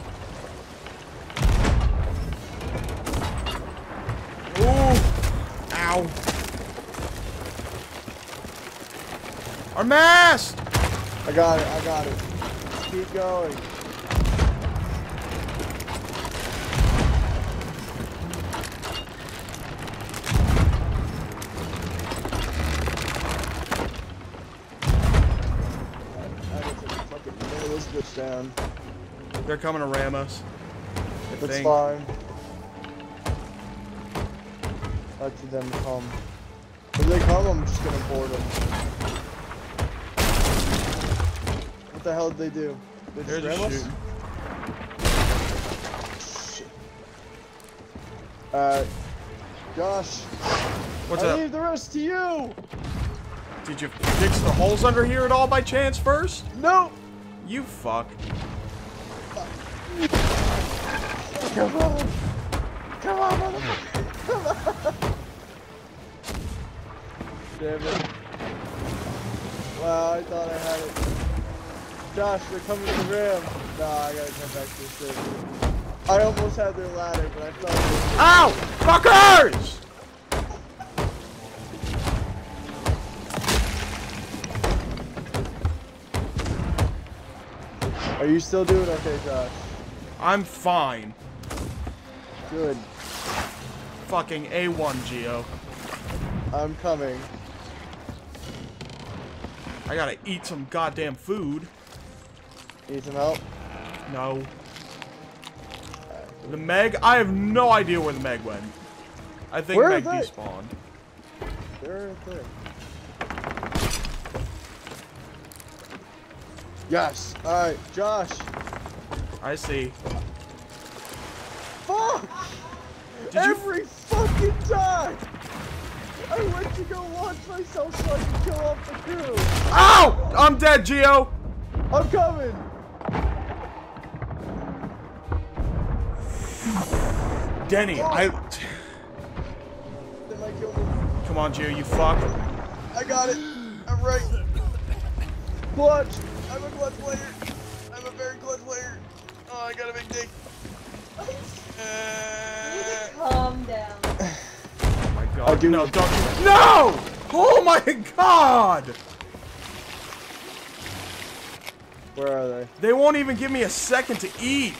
Ooh! Ow! Our mast! I got it, I got it. Let's keep going. Down. They're coming to ram us. That's fine. Up to them to come. If they come, I'm just gonna board them. What the hell did they do? They just ram us? Shit. Gosh. What's up? I leave the rest to you! Did you fix the holes under here at all by chance first? No! You fuck. Come on. Come on, motherfucker. Come on. Damn it. Wow, I thought I had it. Josh, they're coming to the rim. Nah, I gotta come back to this thing. I almost had their ladder, but I thought it was... Ow! Fuckers! Are you still doing okay, Josh? I'm fine. Good. Fucking A1, Geo. I'm coming. I gotta eat some goddamn food. Need some help? No. The Meg? I have no idea where the Meg went. I think Meg despawned. They're there. Yes. Alright, Josh. I see. Fuck! Every fucking time! I went to go launch myself so I could kill off the crew. Ow! Oh. I'm dead, Geo! I'm coming! Denny, oh. They might kill me. Come on, Geo, you fuck. I got it. I'm right. Clutch! I'm a clutch player. I'm a very clutch player. Oh, I got a big dick. Calm down. Oh my god. Oh, dude. No, don't. No! Oh my god! Where are they? They won't even give me a second to eat.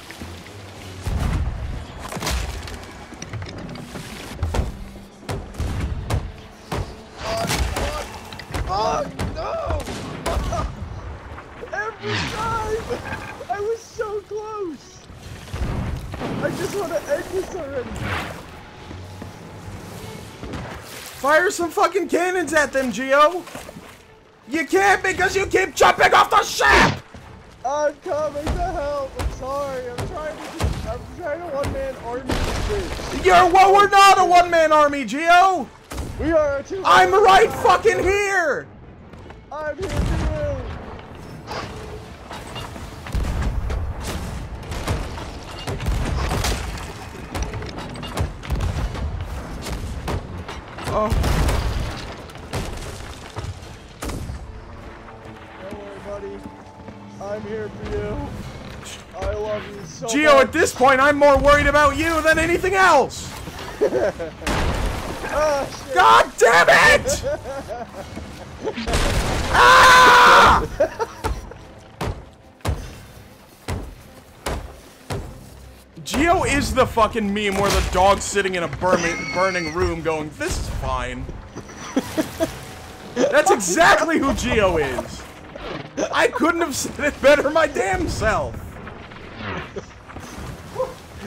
I just want to end this already. Fire some fucking cannons at them, Geo. You can't because you keep jumping off the ship. I'm coming to help. I'm sorry. I'm trying to one-man army this bitch. You're well. We're not a one-man army, Geo. We are a two. I'm right fucking here. I'm here for you. Oh. Don't worry, buddy. I'm here for you. I love you so much. Geo, at this point, I'm more worried about you than anything else. Oh, shit. God damn it! Ah! Geo is the fucking meme where the dog's sitting in a burning room going, this is fine. That's exactly who Geo is. I couldn't have said it better my damn self.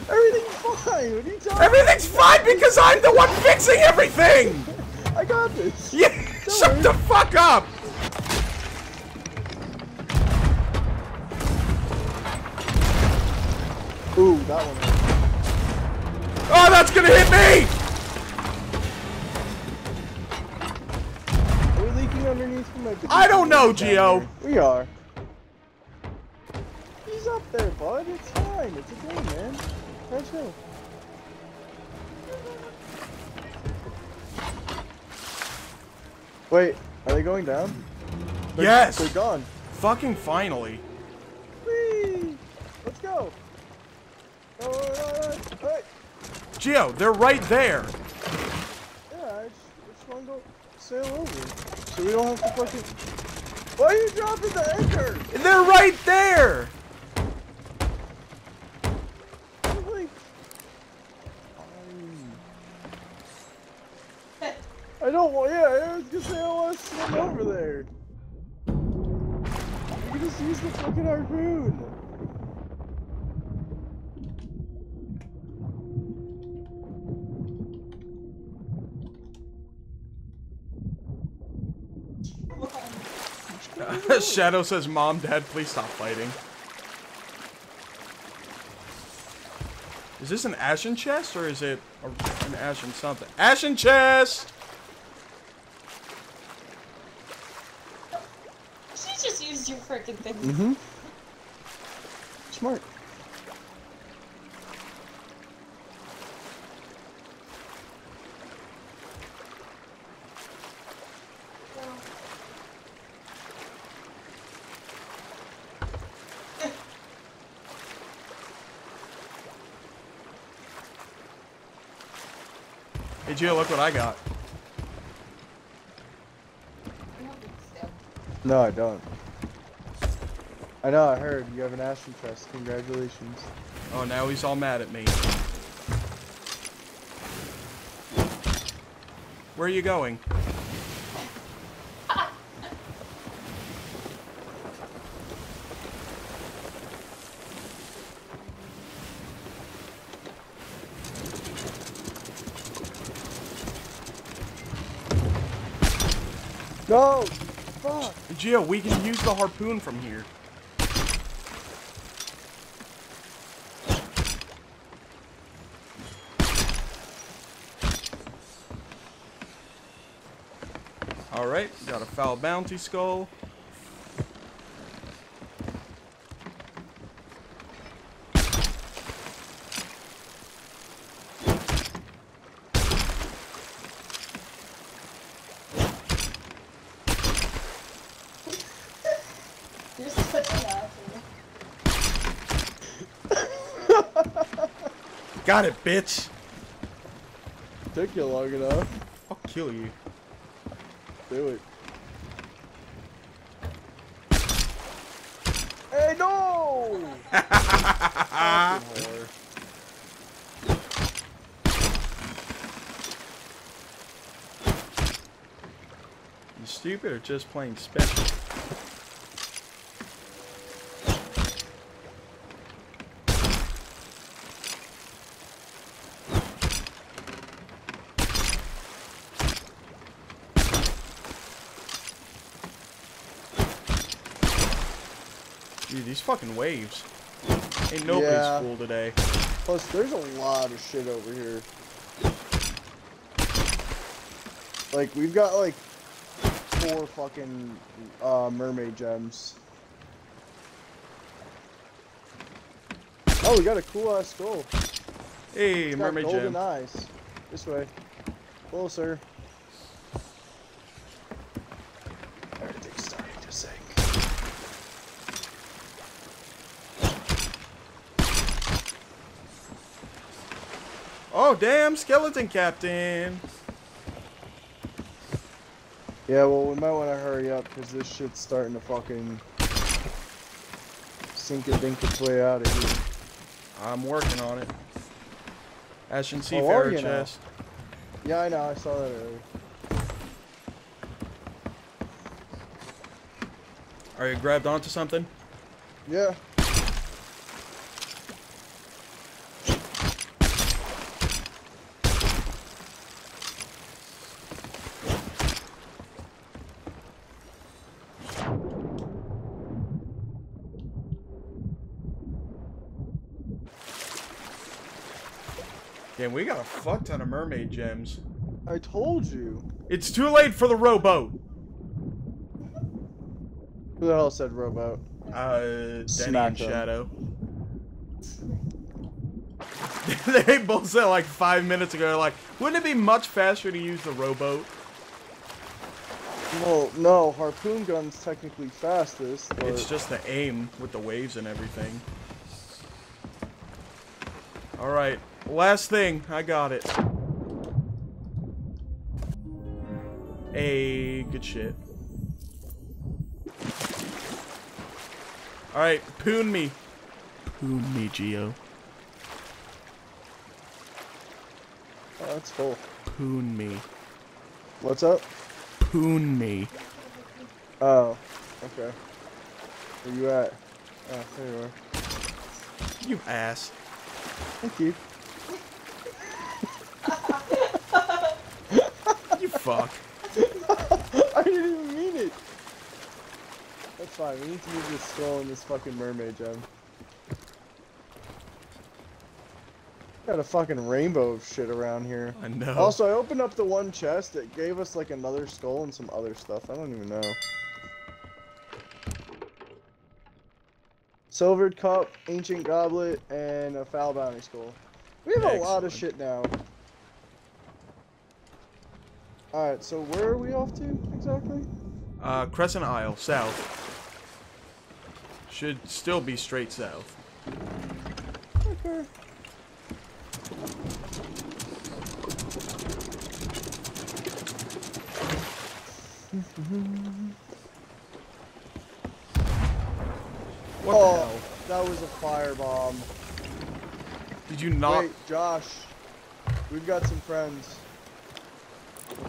Everything's fine. What are you talking Everything's about? Fine because I'm the one fixing everything. I got this. Yeah, shut the fuck up. Ooh, that one hurt. Oh, that's gonna hit me! Are we leaking underneath from like the I don't know, Geo. We are. He's up there, bud. It's fine. It's a game, man. Let's go. Wait, are they going down? Yes! They're gone. Fucking finally. Whee! Let's go! All right. Geo, they're right there. Yeah, I just want to go sail over, so we don't have to fucking. Why are you dropping the anchor? They're right there. I don't want. Yeah, I was gonna say I want to swim over there. We just use the fucking harpoon. Shadow says, Mom, Dad, please stop fighting. Is this an ashen chest or is it an ashen something? Ashen chest! She just used your freaking thing. Mm-hmm. Smart. Geo, look what I got. No, I don't. I know, I heard. You have an Ashen Chest. Congratulations. Oh, now he's all mad at me. Where are you going? No! Fuck! Geo, we can use the harpoon from here. Alright, got a foul bounty skull. Got it, bitch. Took you long enough. I'll kill you. Do it. Hey, no! You stupid or just plain special? Dude, these fucking waves. Ain't nobody's cool today. Plus, there's a lot of shit over here. Like, we've got, like, 4 fucking mermaid gems. Oh, we got a cool-ass skull. Hey, mermaid gem. Golden eyes. This way. Closer. Everything's starting to sink. Oh, damn, skeleton captain. Yeah, well, we might want to hurry up because this shit's starting to fucking sink its way out of here. I'm working on it. Ashen Seafarer chest. Yeah, I know. I saw that earlier. Are you grabbed onto something? Yeah. Damn, we got a fuck ton of mermaid gems. I told you. It's too late for the rowboat. Who the hell said rowboat? Denny and Shadow. They both said like 5 minutes ago, they're like, wouldn't it be much faster to use the rowboat? Well, no, harpoon gun's technically fastest. But... It's just the aim with the waves and everything. Alright. Last thing, I got it. Hey, good shit. Alright, poon me. Poon me, Geo. Oh, that's full. Poon me. What's up? Poon me. Oh, okay. Where you at? Oh, there you are. You ass. Thank you. You fuck. I didn't even mean it. That's fine. We need to use this skull and this fucking mermaid gem. Got a fucking rainbow of shit around here. I know. Also, I opened up the one chest that gave us like another skull and some other stuff. I don't even know. Silvered cup, ancient goblet, and a foul bounty skull. We have a lot of shit now. Alright, so where are we off to exactly? Crescent Isle, south. Should still be straight south. Okay. What the hell? That was a firebomb. Did you not? Wait, Josh. We've got some friends.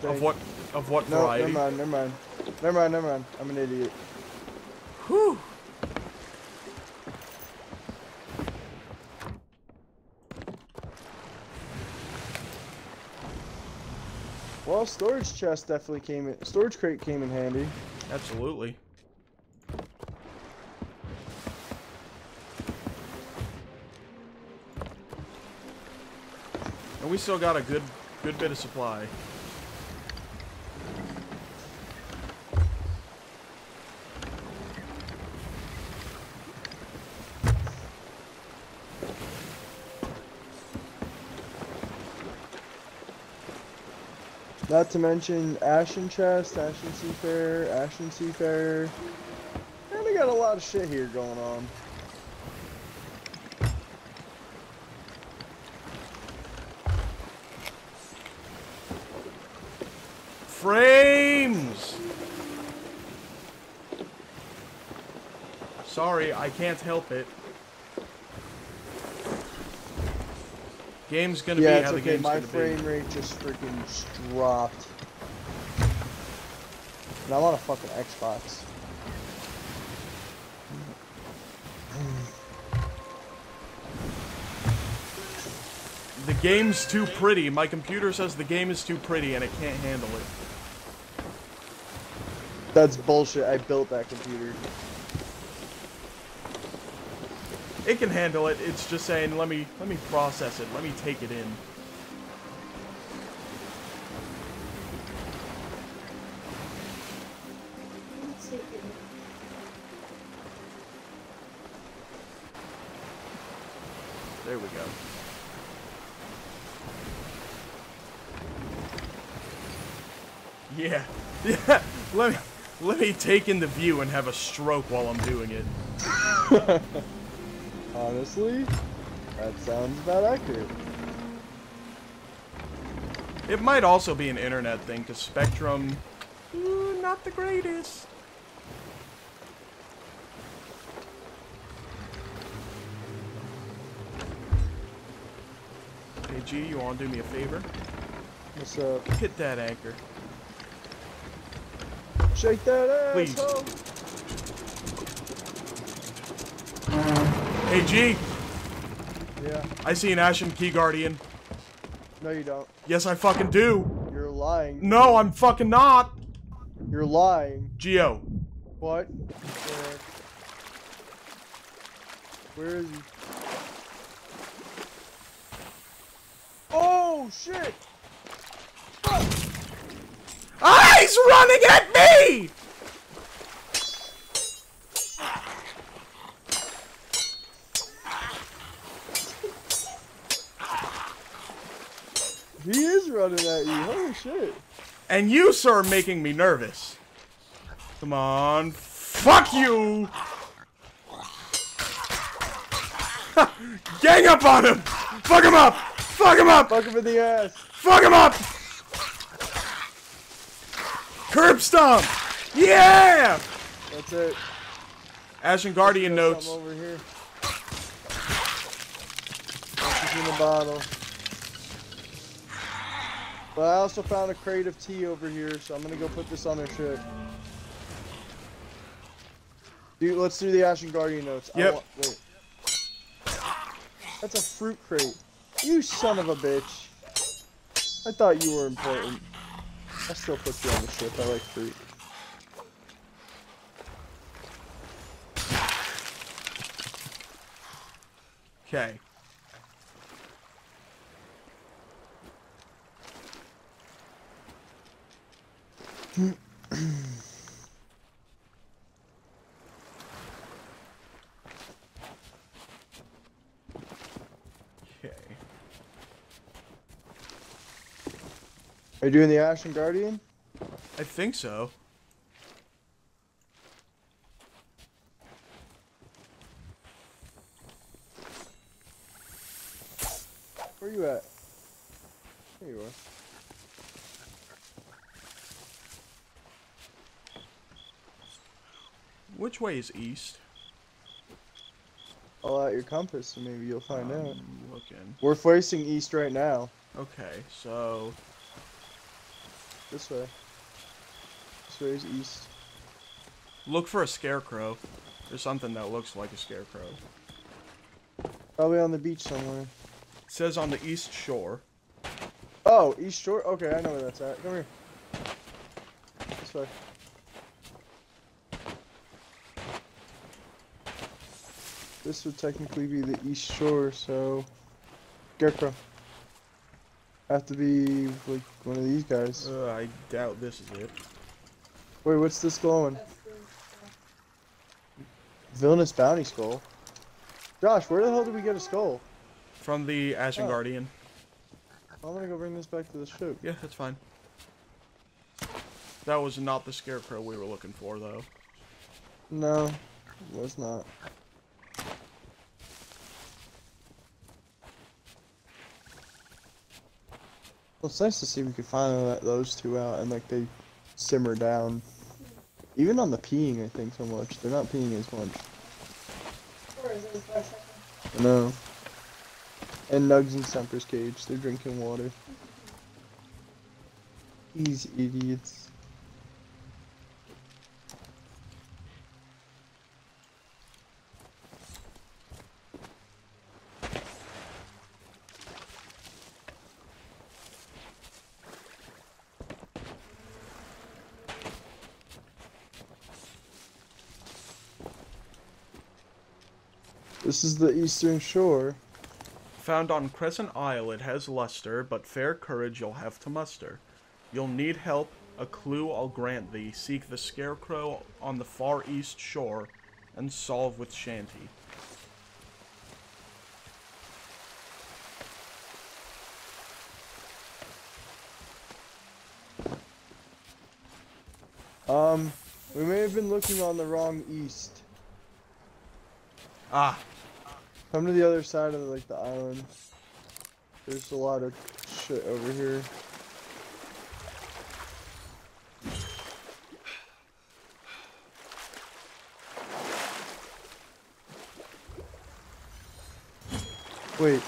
Of what no, variety? Never mind. I'm an idiot. Whew. Well, storage chest definitely came in. Storage crate came in handy. Absolutely. And we still got a good bit of supply. Not to mention Ashen Chest, Ashen Seafarer, Ashen Seafarer. And we got a lot of shit here going on. Frames! Sorry, I can't help it. Game's gonna be how the game's gonna be. My frame rate just freaking dropped. And I'm on a fucking Xbox. The game's too pretty. My computer says the game is too pretty and it can't handle it. That's bullshit. I built that computer. It can handle it. It's just saying, let me process it. Let me take it in. There we go. Yeah. Yeah. Let me take in the view and have a stroke while I'm doing it. Honestly, that sounds about accurate. It might also be an internet thing, because Spectrum, ooh, not the greatest. Hey G, you want to do me a favor? What's up? Hit that anchor. Shake that ass, please. Hey G. Yeah. I see an Ashen Key Guardian. No, you don't. Yes, I fucking do. You're lying. No, I'm fucking not. You're lying. Geo. What? Where is he? Oh shit! Ah, he's running at me! He is running at you, holy shit. And you, sir, are making me nervous. Come on, fuck you! Gang up on him! Fuck him up! Fuck him up! Fuck him in the ass! Fuck him up! Curb stomp! Yeah! That's it. Ashen Guardian notes. Over here. That's in the bottle. But I also found a crate of tea over here, so I'm gonna go put this on their ship. Dude, let's do the Ashen Guardian notes. Yep. Wait. That's a fruit crate. You son of a bitch. I thought you were important. I still put you on the ship, I like fruit. Okay. Are you doing the Ashen Guardian? I think so. Where are you at? There you are. Which way is east? I'll out your compass and maybe you'll find out. Looking. We're facing east right now. Okay, so... this way. This way is east. Look for a scarecrow. There's something that looks like a scarecrow. Probably on the beach somewhere. It says on the east shore. Oh, east shore? Okay, I know where that's at. Come here. This way. This would technically be the east shore, so... scarecrow. Have to be like one of these guys. I doubt this is it. Wait, what's this glowing? Villainous bounty skull. Josh, where the hell did we get a skull? From the Ashen Guardian. I'm gonna go bring this back to the ship. Yeah, that's fine. That was not the scarecrow we were looking for, though. No, it was not. Well, it's nice to see we could finally let those two out and like they simmer down. Even on the peeing, I think so much. They're not peeing as much. Or is it fresh? No. And Nugs and Semper's cage, they're drinking water. These idiots. This is the eastern shore. Found on Crescent Isle, it has luster, but fair courage you'll have to muster. You'll need help, a clue I'll grant thee. Seek the scarecrow on the far east shore, and solve with shanty. We may have been looking on the wrong east. Ah. Come to the other side of, like, the island. There's a lot of shit over here. Wait.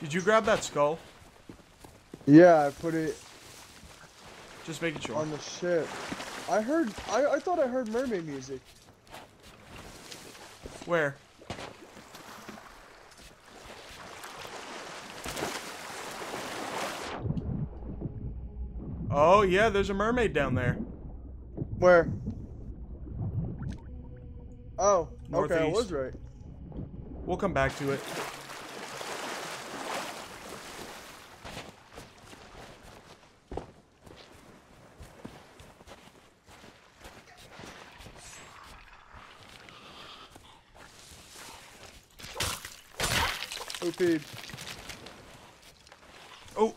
Did you grab that skull? Yeah, I put it. Just making sure. On the ship. I heard. I thought I heard mermaid music. Where? Oh yeah, there's a mermaid down there. Where? Oh, Northeast. Okay, I was right. We'll come back to it. Oopie. Oh.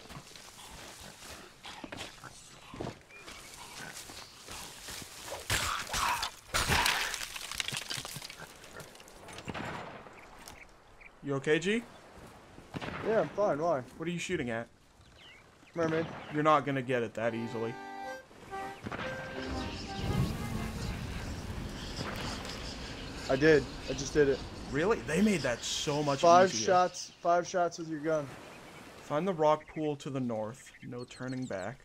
You okay, G? Yeah, I'm fine. Why? What are you shooting at? Mermaid. You're not gonna get it that easily. I did. I just did it. Really? They made that so much easier. Five shots with your gun. Find the rock pool to the north. No turning back.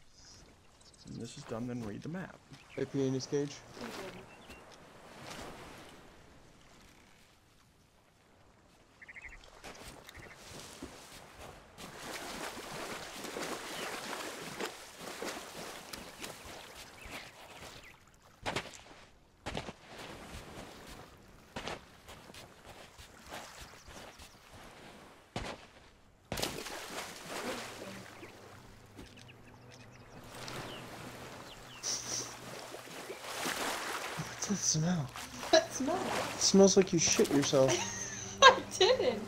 When this is done, then read the map. AP in his cage. Smell. What smell? It smells like you shit yourself. I didn't.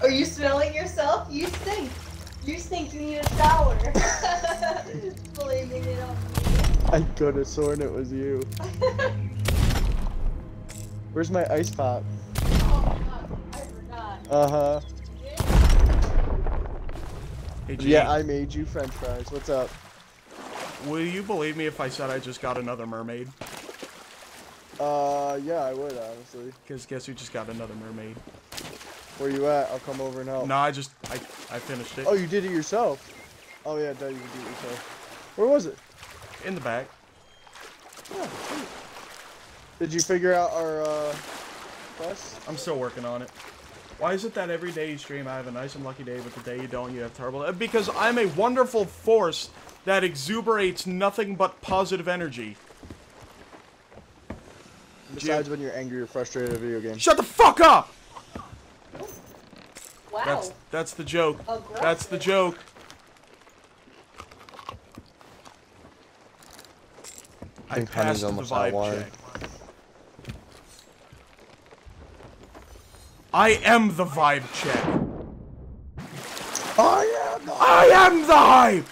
Are you smelling yourself? You stink. You stink. You need a shower. Blaming it on me. I could have sworn it was you. Where's my ice pop? Oh, I forgot. Uh huh. Hey, yeah, I made you french fries. What's up? Will you believe me if I said I just got another mermaid? Yeah, I would, honestly. Because guess who just got another mermaid? Where you at? I'll come over and help. No, I finished it. Oh, you did it yourself? Oh, yeah, no, you can do it yourself. Where was it? In the back. Yeah, sweet. Did you figure out our, quest? I'm still working on it. Why is it that every day you stream, I have a nice and lucky day, but the day you don't, you have terrible... Because I'm a wonderful force that exuberates nothing but positive energy. Besides when you're angry or frustrated at a video game. Shut the fuck up! Wow. That's the joke. Aggressive. That's the joke. I passed the vibe check. I am the vibe check. I am the hype!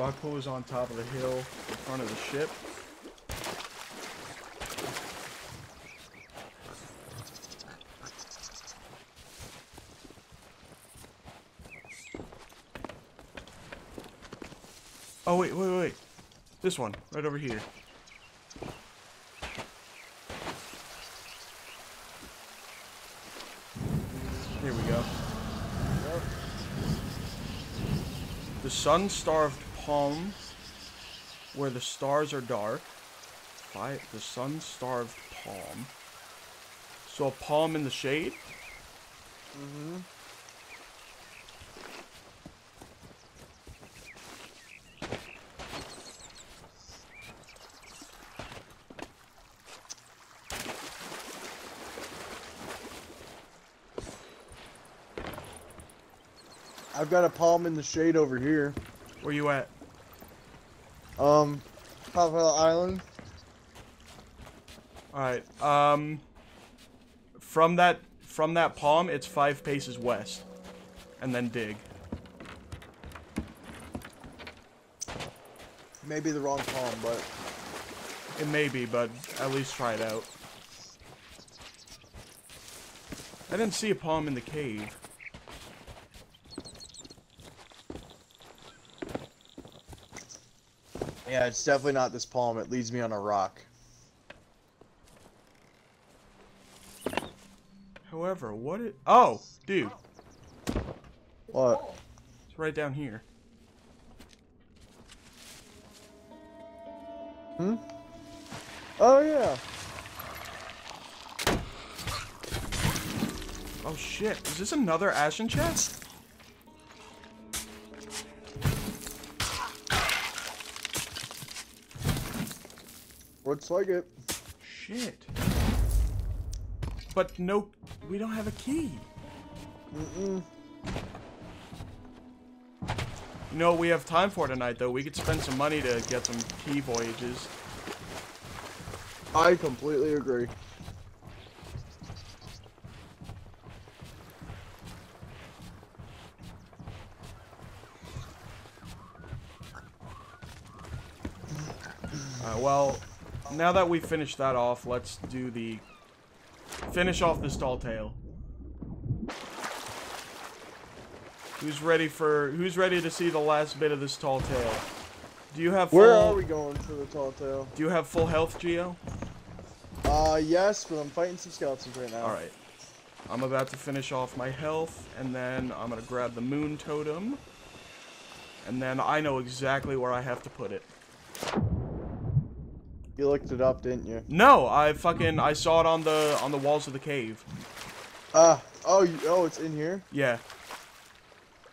Rock pool is on top of the hill in front of the ship. Oh, wait. This one, right over here. Here we go. The sun-starved palm, where the stars are dark. By the sun-starved palm. So a palm in the shade? Mm-hmm. I've got a palm in the shade over here. Where you at? Palafella Island. Alright, from that palm, it's 5 paces west. And then dig. Maybe the wrong palm, but... It may be, but at least try it out. I didn't see a palm in the cave. Yeah, it's definitely not this palm. It leads me on a rock. However, what it... Oh, dude. What? It's right down here. Hmm? Oh, yeah. Oh, shit. Is this another ashen chest? Looks like it. Shit. But no, we don't have a key. Mm-mm. You know what we have time for tonight, though? We could spend some money to get some key voyages. I completely agree. Well... Now that we finished that off, let's do the... Finish off this tall tale. Who's ready to see the last bit of this tall tale? Do you have full... Where are we going for the tall tale? Do you have full health, Geo? Yes, but I'm fighting some skeletons right now. Alright. I'm about to finish off my health, and then I'm gonna grab the moon totem. And then I know exactly where I have to put it. You looked it up, didn't you? No, I saw it on the walls of the cave. Oh, it's in here? Yeah.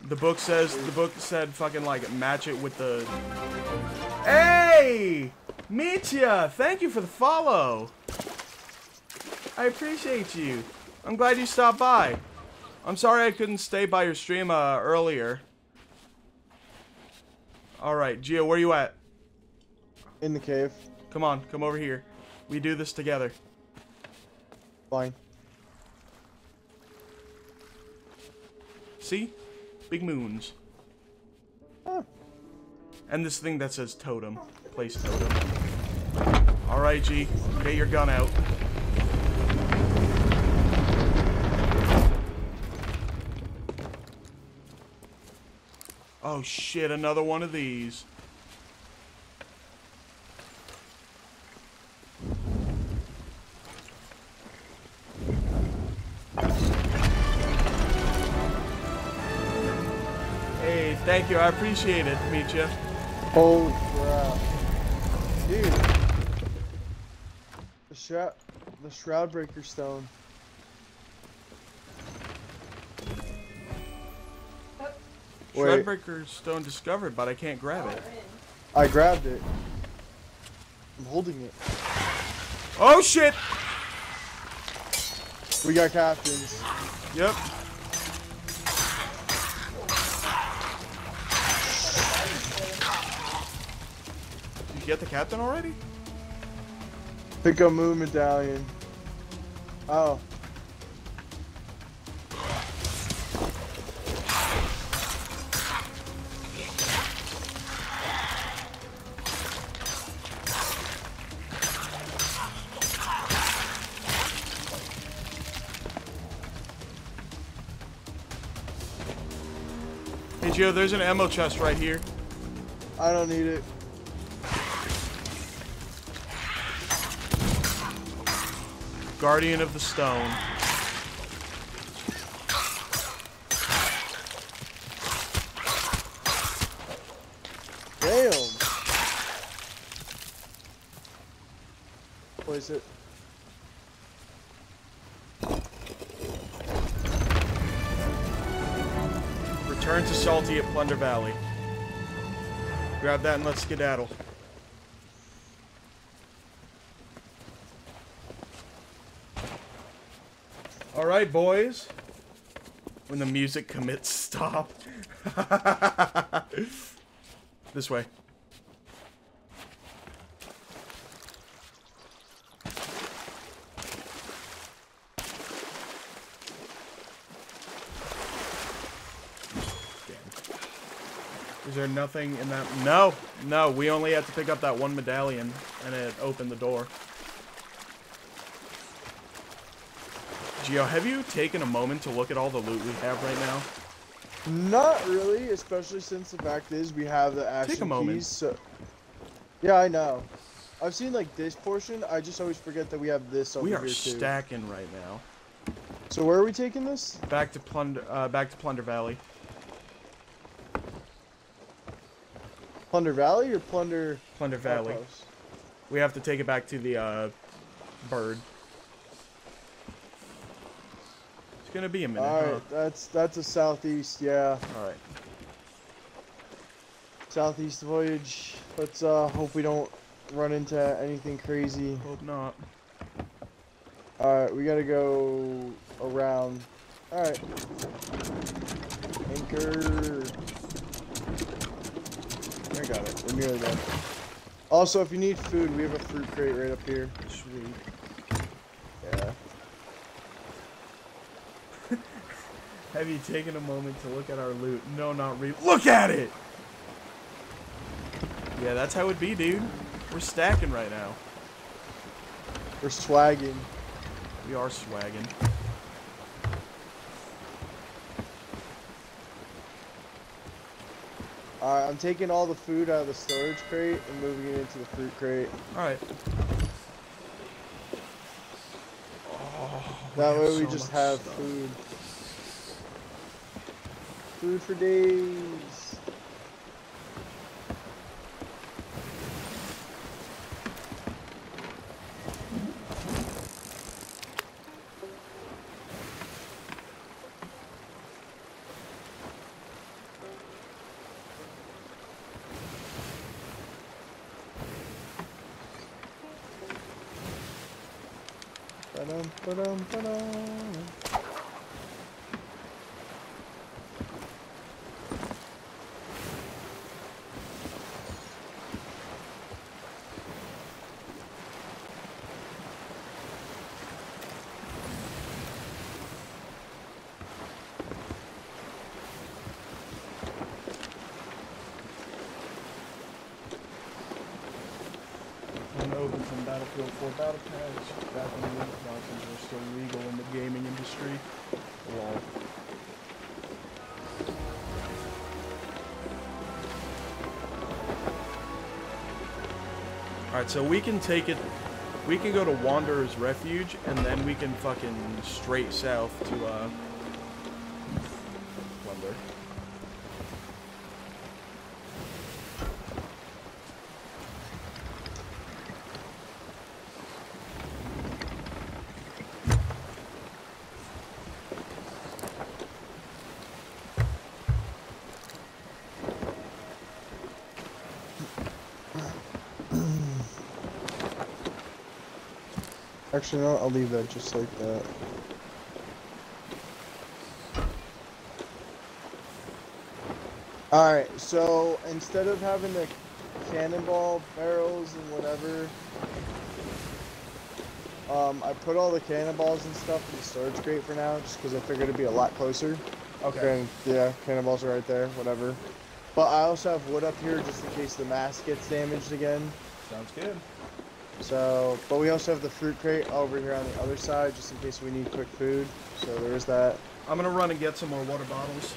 The book said fucking like match it with the... Hey! Meet ya! Thank you for the follow. I appreciate you. I'm glad you stopped by. I'm sorry I couldn't stay by your stream earlier. Alright, Gio, where you at? In the cave. Come on, come over here. We do this together. Fine. See? Big moons. Huh. And this thing that says totem. Place totem. Alright, G. Get your gun out. Oh shit, another one of these. Thank you, I appreciate it, Micha. Holy crap. Dude. The Shroudbreaker stone. Shroudbreaker stone discovered, but I can't grab it. I grabbed it. I'm holding it. Oh shit! We got captains. Yep. Get the captain already? Pick a moon medallion. Oh. Hey Gio, there's an ammo chest right here. I don't need it. Guardian of the Stone. Damn. What is it? Return to Salty at Plunder Valley. Grab that and let's skedaddle. Alright, boys. When the music commits, stop. This way. Is there nothing in that? No, no, we only had to pick up that one medallion and it opened the door. Geo, have you taken a moment to look at all the loot we have right now? Not really, especially since the fact is we have the action keys. So... yeah, I know. I've seen like this portion. I just always forget that we have this over here too. We are stacking right now. So where are we taking this? Back to Plunder Valley. Plunder Valley or Plunder? Plunder Valley. Outpost? We have to take it back to the bird. It's gonna be a minute. All right, huh? that's a southeast, yeah. All right. Southeast voyage. Let's hope we don't run into anything crazy. Hope not. All right, we gotta go around. All right. Anchor. I got it. We're nearly done. Also, if you need food, we have a fruit crate right up here. Sweet. Yeah. Have you taken a moment to look at our loot? No, not really. Look at it! Yeah, that's how it be, dude. We're stacking right now. We're swagging. We are swagging. I'm taking all the food out of the storage crate and moving it into the fruit crate. Alright. Oh, that way we just have food. Food for days. Battlefield 4 battle pads, back when the Nazis were still legal in the gaming industry. Lol. Alright, so we can take it, we can go to Wanderer's Refuge, and then we can fucking straight south to, Plunder. Actually, no, I'll leave that just like that. Alright, so instead of having the cannonball barrels and whatever, I put all the cannonballs and stuff in the storage crate for now, just because I figured it'd be a lot closer. Okay. And, yeah, cannonballs are right there, whatever. But I also have wood up here just in case the mast gets damaged again. Sounds good. So, but we also have the fruit crate over here on the other side, just in case we need quick food. So there is that. I'm gonna run and get some more water bottles.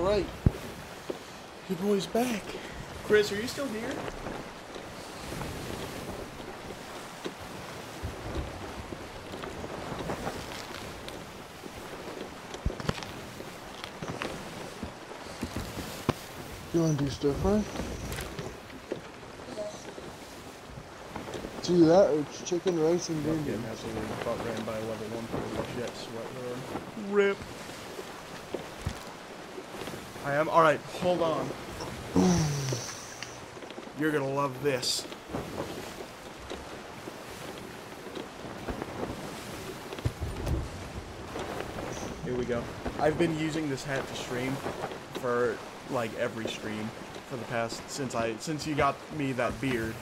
alright. Your boy's back. Chris, are you still here? You wanna do stuff, right? Do that or chicken rice and bacon. Getting absolutely fucked ran by level 1 for jet sweat. RIP. I am alright, hold on. You're gonna love this. Here we go. I've been using this hat to stream for like every stream for the past since you got me that beard.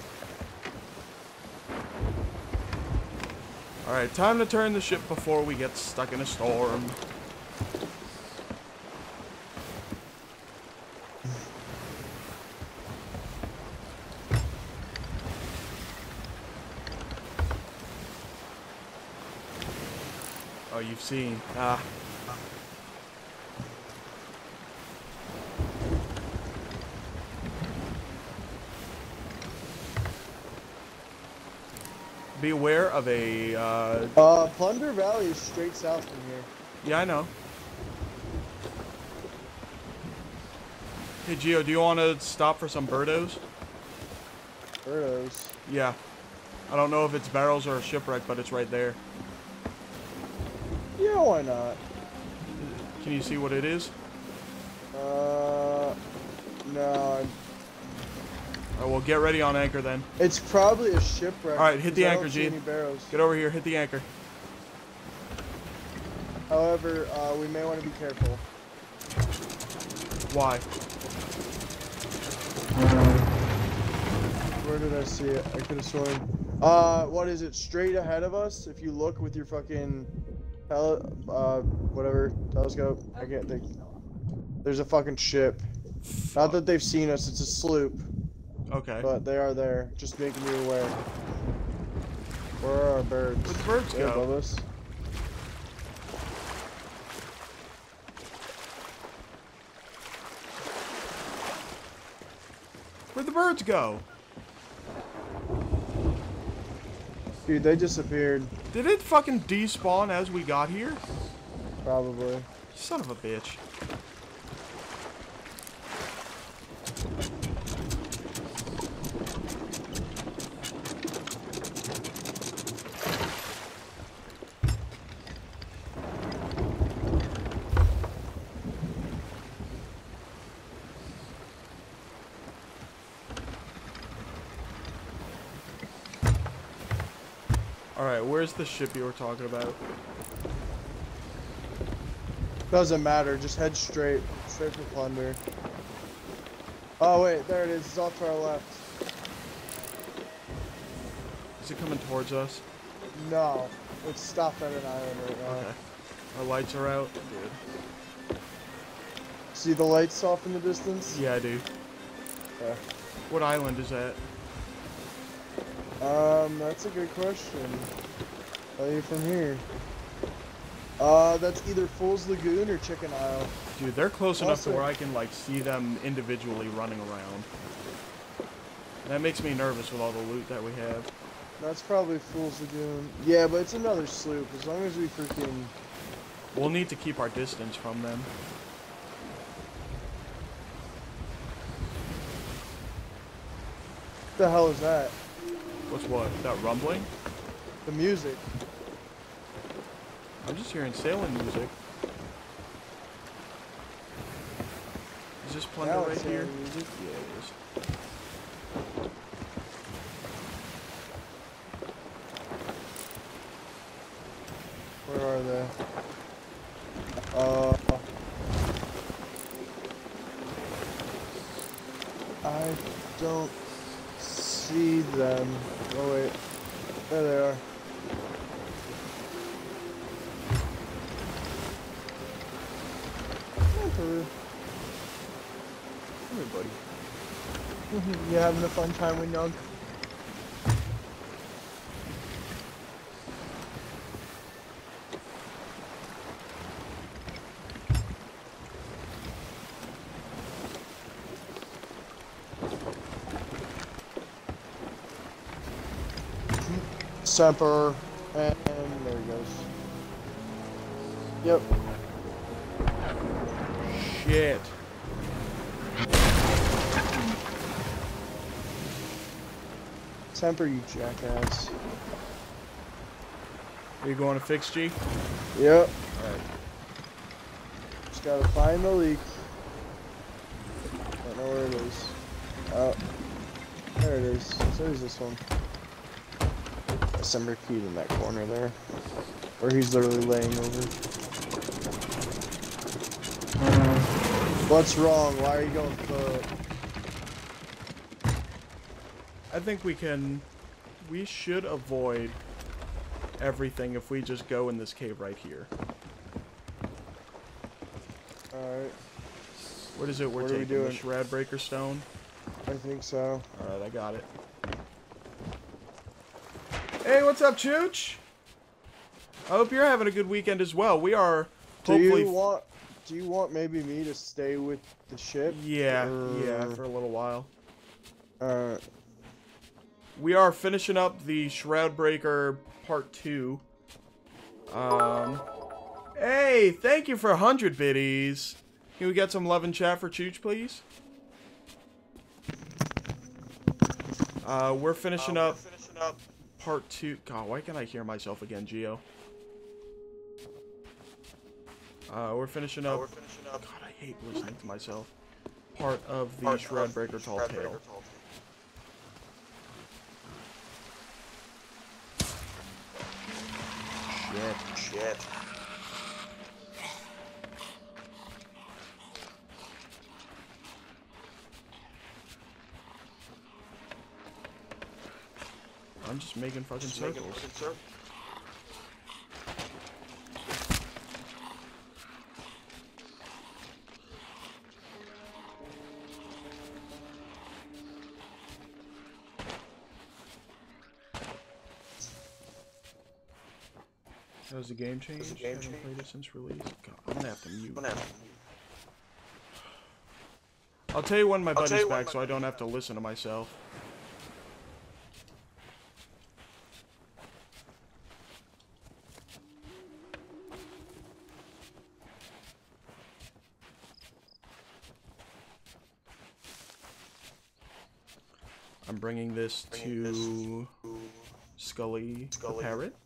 All right, time to turn the ship before we get stuck in a storm. Oh, you've seen. Ah. Be aware of a Plunder Valley is straight south from here. Yeah, I know. Hey Geo, do you want to stop for some birdos? Birdos? Yeah. I don't know if it's barrels or a shipwreck, but it's right there. Yeah, why not? Can you see what it is? No. Alright, well, get ready on anchor then. It's probably a shipwreck. Alright, hit the anchor, Gene. Get over here, hit the anchor. However, we may want to be careful. Why? Where did I see it? I could have sworn. What is it? Straight ahead of us? If you look with your fucking whatever, telescope. I can't think. There's a fucking ship. Not that they've seen us, it's a sloop. Okay. But they are there, just making you aware. Where are our birds? Where'd birds go? Above us. Where'd the birds go? Dude, they disappeared. Did it fucking despawn as we got here? Probably. Son of a bitch. Where's the ship you were talking about? Doesn't matter, just head straight. Straight for Plunder. Oh wait, there it is, it's off to our left. Is it coming towards us? No, it's stopped at an island right now. Okay. Our lights are out, dude. See the lights off in the distance? Yeah, I do. Okay. What island is that? That's a good question. Are you from here? That's either Fool's Lagoon or Chicken Isle. Dude, they're close enough to where I can, like, see them individually running around. That makes me nervous with all the loot that we have. That's probably Fool's Lagoon. Yeah, but it's another sloop. As long as we freaking... We'll need to keep our distance from them. What the hell is that? What's what? That rumbling? The music. I'm just hearing sailing music. Is this Plunder right here? Music? Yeah, it is. Where are they? I don't see them. Oh wait. There they are. Come here, buddy. You having a fun time with Young? Semper, and there he goes. Yep. Shit. Semper, you jackass. Are you going to fix G? Yep. Alright. Just gotta find the leak. Don't know where it is. Oh. There it is. So there's this one. December key in that corner there. Where he's literally laying over. What's wrong? Why are you going foot? I think we can... We should avoid everything if we just go in this cave right here. Alright. What is it we're taking? The Shroudbreaker stone? I think so. Alright, I got it. Hey, what's up, Chooch? I hope you're having a good weekend as well. We are hopefully... Do you want maybe me to stay with the ship? Yeah, or... yeah, for a little while. We are finishing up the Shroudbreaker Part 2. Hey, thank you for 100 biddies. Can we get some love and chat for Chooch, please? We're finishing up Part 2. God, why can't I hear myself again, Geo? We're finishing up. God, I hate listening to myself. Part of the Shroudbreaker Tall Tale. Shit. I'm just making fucking circles. How's the game change? I haven't played it since release. God, I'm gonna have to mute. I'll tell you when my buddy's back so I don't have to listen to myself. I'm bringing this to Scully the Parrot.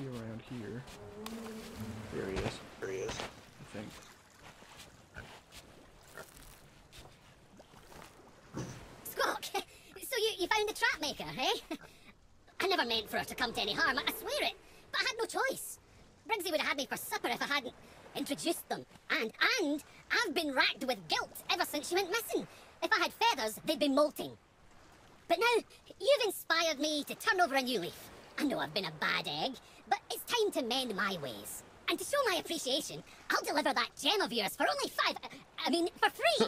Around here. There he is. There he is. I think. Squawk! So you found the trap maker, eh? I never meant for her to come to any harm, I swear it! But I had no choice! Briggsy would have had me for supper if I hadn't introduced them. And I've been racked with guilt ever since she went missing. If I had feathers, they'd be molting. But now, you've inspired me to turn over a new leaf. I know I've been a bad egg, but it's time to mend my ways. And to show my appreciation, I'll deliver that gem of yours for only for free.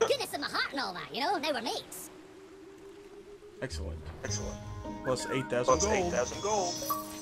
Goodness in my heart and all that, you know? Now we're mates. Excellent. Plus 8,000 gold.